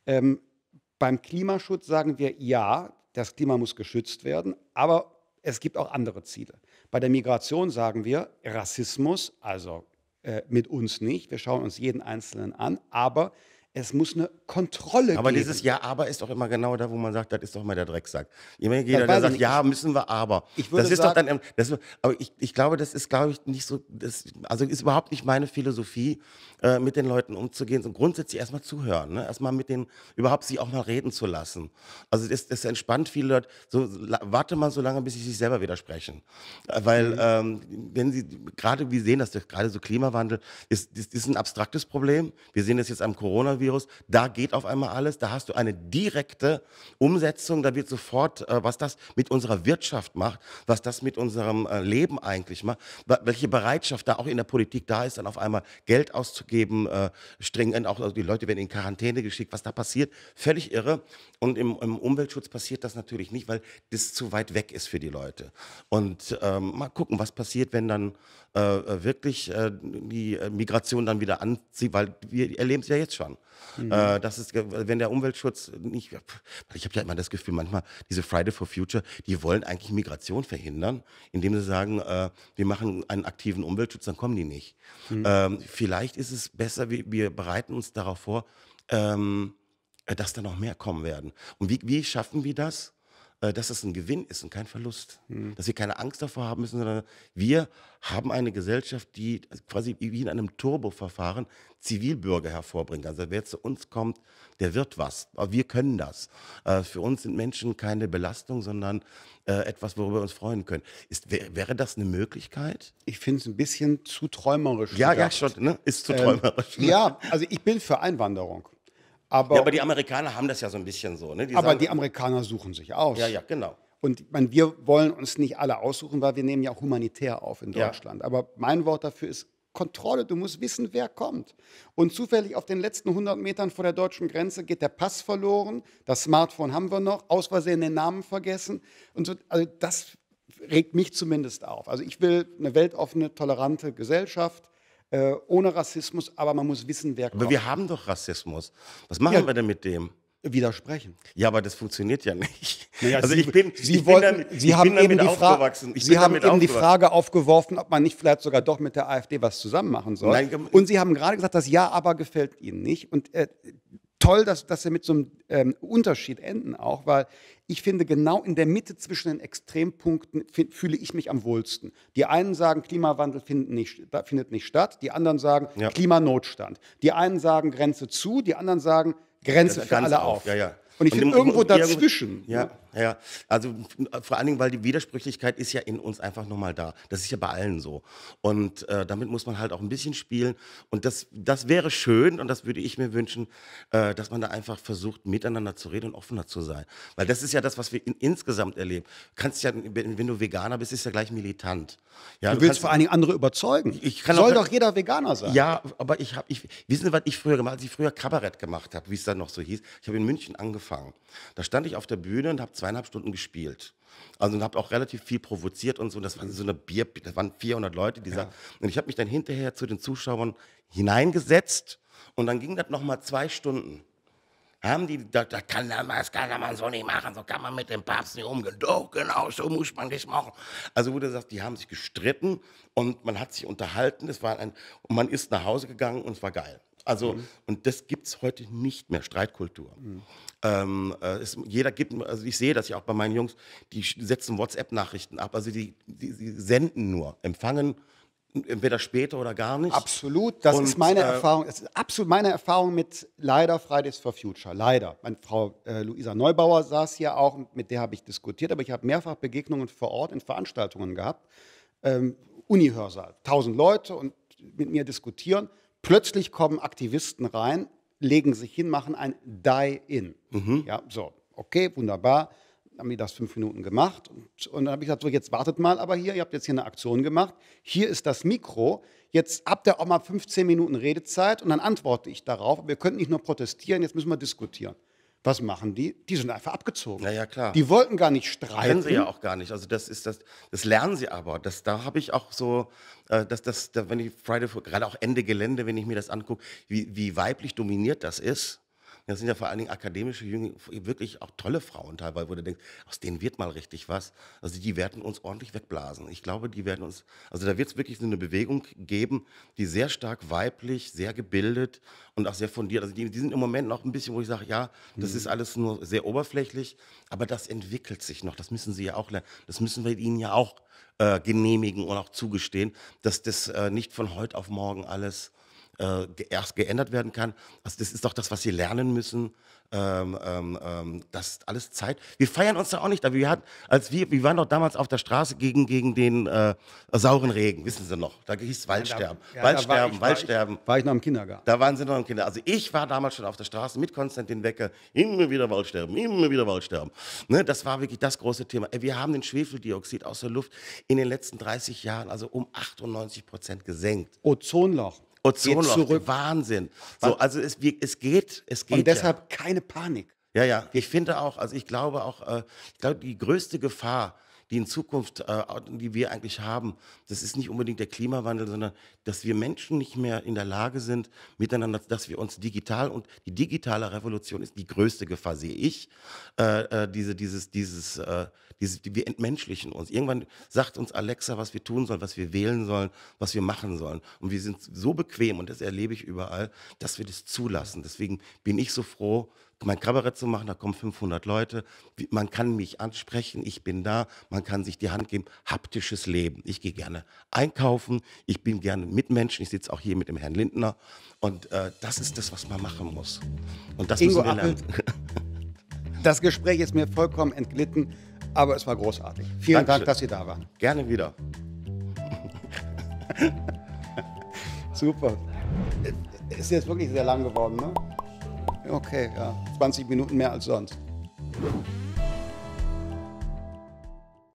Ähm, beim Klimaschutz sagen wir, ja, das Klima muss geschützt werden, aber es gibt auch andere Ziele. Bei der Migration sagen wir, Rassismus, also äh, mit uns nicht, wir schauen uns jeden Einzelnen an, aber Es muss eine Kontrolle aber geben. Aber dieses Ja, aber ist doch immer genau da, wo man sagt, das ist doch mal der Drecksack. Jeder, ja, der sagt, nicht. Ja, müssen wir aber. Ich würde das ist sagen, doch dann, das, aber ich, ich glaube, das ist, glaube ich, nicht so, das, also ist überhaupt nicht meine Philosophie, äh, mit den Leuten umzugehen, sondern grundsätzlich erstmal zuhören, ne? Erstmal mit denen, überhaupt sie auch mal reden zu lassen. Also das, das entspannt viele Leute, so, warte mal so lange, bis sie sich selber widersprechen. Weil, mhm. ähm, wenn sie, gerade, wir sehen das, gerade so Klimawandel, ist, ist, ist ein abstraktes Problem. Wir sehen das jetzt am Corona Virus, da geht auf einmal alles, da hast du eine direkte Umsetzung, da wird sofort, äh, was das mit unserer Wirtschaft macht, was das mit unserem äh, Leben eigentlich macht, welche Bereitschaft da auch in der Politik da ist, dann auf einmal Geld auszugeben, äh, streng, auch also die Leute werden in Quarantäne geschickt, was da passiert, völlig irre. Und im, im Umweltschutz passiert das natürlich nicht, weil das zu weit weg ist für die Leute. Und ähm, mal gucken, was passiert, wenn dann äh, wirklich äh, die Migration dann wieder anzieht, weil wir erleben es ja jetzt schon. Mhm. Äh, das ist, wenn der Umweltschutz nicht, ich habe ja immer das Gefühl, manchmal diese Friday for Future, die wollen eigentlich Migration verhindern, indem sie sagen, äh, wir machen einen aktiven Umweltschutz, dann kommen die nicht. Mhm. Ähm, vielleicht ist es besser, wir, wir bereiten uns darauf vor, ähm, dass da noch mehr kommen werden. Und wie, wie schaffen wir das? Dass es ein Gewinn ist und kein Verlust. Mhm. Dass wir keine Angst davor haben müssen, sondern wir haben eine Gesellschaft, die quasi wie in einem Turboverfahren Zivilbürger hervorbringt. Also wer zu uns kommt, der wird was. Aber wir können das. Für uns sind Menschen keine Belastung, sondern etwas, worüber wir uns freuen können. Ist, wär, wäre das eine Möglichkeit? Ich finde es ein bisschen zu träumerisch. Ja, gedacht. ja, schon. Ne? Ist zu ähm, träumerisch. Ne? Ja, also ich bin für Einwanderung. Aber, ja, aber die Amerikaner haben das ja so ein bisschen so. Ne? Die aber sagen, die Amerikaner suchen sich aus. Ja, ja, genau. Und ich meine, wir wollen uns nicht alle aussuchen, weil wir nehmen ja auch humanitär auf in Deutschland. Ja. Aber mein Wort dafür ist Kontrolle. Du musst wissen, wer kommt. Und zufällig auf den letzten hundert Metern vor der deutschen Grenze geht der Pass verloren. Das Smartphone haben wir noch. Aus Versehen den Namen vergessen. Und so, also das regt mich zumindest auf. Also ich will eine weltoffene, tolerante Gesellschaft. Äh, ohne Rassismus, aber man muss wissen, wer kommt. Aber wir haben doch Rassismus. Was machen ja. wir denn mit dem? Widersprechen. Ja, aber das funktioniert ja nicht. Naja, also Sie, ich bin, Sie ich wollten, bin dann, Sie ich haben bin eben die aufgewachsen. Ich Sie bin haben eben die Frage aufgeworfen, ob man nicht vielleicht sogar doch mit der AfD was zusammen machen soll. Nein, und Sie haben gerade gesagt, das Ja, aber gefällt Ihnen nicht. Und äh, toll, dass, dass Sie mit so einem ähm, Unterschied enden auch, weil ich finde, genau in der Mitte zwischen den Extrempunkten fühle ich mich am wohlsten. Die einen sagen, Klimawandel findet nicht, findet nicht statt, die anderen sagen, ja. Klimanotstand. Die einen sagen, Grenze zu, die anderen sagen, Grenze für alle auf. auf. Ja, ja. Und ich finde irgendwo dazwischen. Ja, ja, also vor allen Dingen, weil die Widersprüchlichkeit ist ja in uns einfach nochmal da. Das ist ja bei allen so. Und äh, damit muss man halt auch ein bisschen spielen. Und das, das wäre schön und das würde ich mir wünschen, äh, dass man da einfach versucht, miteinander zu reden und offener zu sein. Weil das ist ja das, was wir in, insgesamt erleben. Du kannst ja, wenn du Veganer bist, ist ja gleich militant. Ja, du, du willst kannst, vor allen Dingen andere überzeugen. Ich kann Soll auch, doch jeder Veganer sein. Ja, aber ich habe, ich, wissen Sie, was ich früher gemacht habe? Als ich früher Kabarett gemacht habe, wie es dann noch so hieß. Ich habe in München angefangen. Da stand ich auf der Bühne und habe zweieinhalb Stunden gespielt. Also und habe auch relativ viel provoziert und so. Das waren so eine Bier, das waren vierhundert Leute, die ja. sagten. Und ich habe mich dann hinterher zu den Zuschauern hineingesetzt und dann ging das nochmal zwei Stunden. Haben die, das, das, kann, das kann man so nicht machen, so kann man mit dem Papst nicht umgehen. Doch, genau, so muss man nicht machen. Also, wo du sagst, die haben sich gestritten und man hat sich unterhalten, es war ein, und man ist nach Hause gegangen und es war geil. Also, mhm. und das gibt es heute nicht mehr, Streitkultur. Mhm. Ähm, es, jeder gibt, also ich sehe das ja auch bei meinen Jungs, die setzen WhatsApp-Nachrichten ab, also die, die, die senden nur, empfangen entweder später oder gar nicht. Absolut, das und, ist meine äh, Erfahrung, das ist absolut meine Erfahrung mit leider Fridays for Future, leider. Meine Frau äh, Luisa Neubauer saß hier auch, mit der habe ich diskutiert, aber ich habe mehrfach Begegnungen vor Ort in Veranstaltungen gehabt, ähm, Uni-Hörsaal, tausend Leute und mit mir diskutieren. Plötzlich kommen Aktivisten rein, legen sich hin, machen ein Die-In. Mhm. Ja, so, okay, wunderbar. Haben die das fünf Minuten gemacht. Und, und dann habe ich gesagt, so, jetzt wartet mal aber hier. Ihr habt jetzt hier eine Aktion gemacht. Hier ist das Mikro. Jetzt habt ihr auch mal fünfzehn Minuten Redezeit. Und dann antworte ich darauf. Wir können nicht nur protestieren, jetzt müssen wir diskutieren. Was machen die? Die sind einfach abgezogen. Ja, ja, klar. Die wollten gar nicht streiten. Können sie ja auch gar nicht. Also das ist das, das lernen sie aber. Das, da habe ich auch so, äh, dass das, da, wenn ich Friday, gerade auch Ende Gelände, wenn ich mir das angucke, wie, wie weiblich dominiert das ist. Das sind ja vor allen Dingen akademische, Jüng- wirklich auch tolle Frauen teilweise, wo du denkst, aus denen wird mal richtig was. Also die werden uns ordentlich wegblasen. Ich glaube, die werden uns, also da wird es wirklich so eine Bewegung geben, die sehr stark weiblich, sehr gebildet und auch sehr fundiert. Also die, die sind im Moment noch ein bisschen, wo ich sage, ja, das ist alles nur sehr oberflächlich, aber das entwickelt sich noch. Das müssen sie ja auch lernen. Das müssen wir ihnen ja auch äh, genehmigen und auch zugestehen, dass das äh, nicht von heute auf morgen alles äh, ge- erst geändert werden kann. Also das ist doch das, was sie lernen müssen. Ähm, ähm, ähm, das ist alles Zeit. Wir feiern uns da auch nicht. Aber wir, hatten, als wir, wir waren doch damals auf der Straße gegen, gegen den äh, sauren Regen, wissen Sie noch. Da hieß es Waldsterben. Ja, da war Waldsterben, ich- war ich- Waldsterben. War ich noch im Kindergarten? Da waren sie noch im Kinder. Also ich war damals schon auf der Straße mit Konstantin Wecker. Immer wieder Waldsterben, immer wieder Waldsterben. Ne, das war wirklich das große Thema. Ey, wir haben den Schwefeldioxid aus der Luft in den letzten dreißig Jahren also um achtundneunzig Prozent gesenkt. Ozonloch. Ozonloch, zurück. Wahnsinn. So, also es, wir- es geht, es geht. Und ja. deshalb keine Panik. Ja, ja. Ich finde auch, also ich glaube auch, äh, ich glaube, die größte Gefahr, die in Zukunft, äh, die wir eigentlich haben, das ist nicht unbedingt der Klimawandel, sondern dass wir Menschen nicht mehr in der Lage sind, miteinander, dass wir uns digital und die digitale Revolution ist die größte Gefahr, sehe ich. Äh, äh, diese, dieses, dieses, äh, dieses, die- wir entmenschlichen uns. Irgendwann sagt uns Alexa, was wir tun sollen, was wir wählen sollen, was wir machen sollen. Und wir sind so bequem, und das erlebe ich überall, dass wir das zulassen. Deswegen bin ich so froh, mein Kabarett zu machen, da kommen fünfhundert Leute, Wie- man kann mich ansprechen, ich bin da, man kann sich die Hand geben, haptisches Leben. Ich gehe gerne einkaufen, ich bin gerne mit Menschen, ich sitze auch hier mit dem Herrn Lindner und äh, das ist das, was man machen muss. Und das Ingo müssen wir lernen. Appelt, das Gespräch ist mir vollkommen entglitten, aber es war großartig. Vielen Dank, Dankeschön. dass Sie da waren. Gerne wieder. Super. Ist jetzt wirklich sehr lang geworden, ne? Okay, ja. zwanzig Minuten mehr als sonst.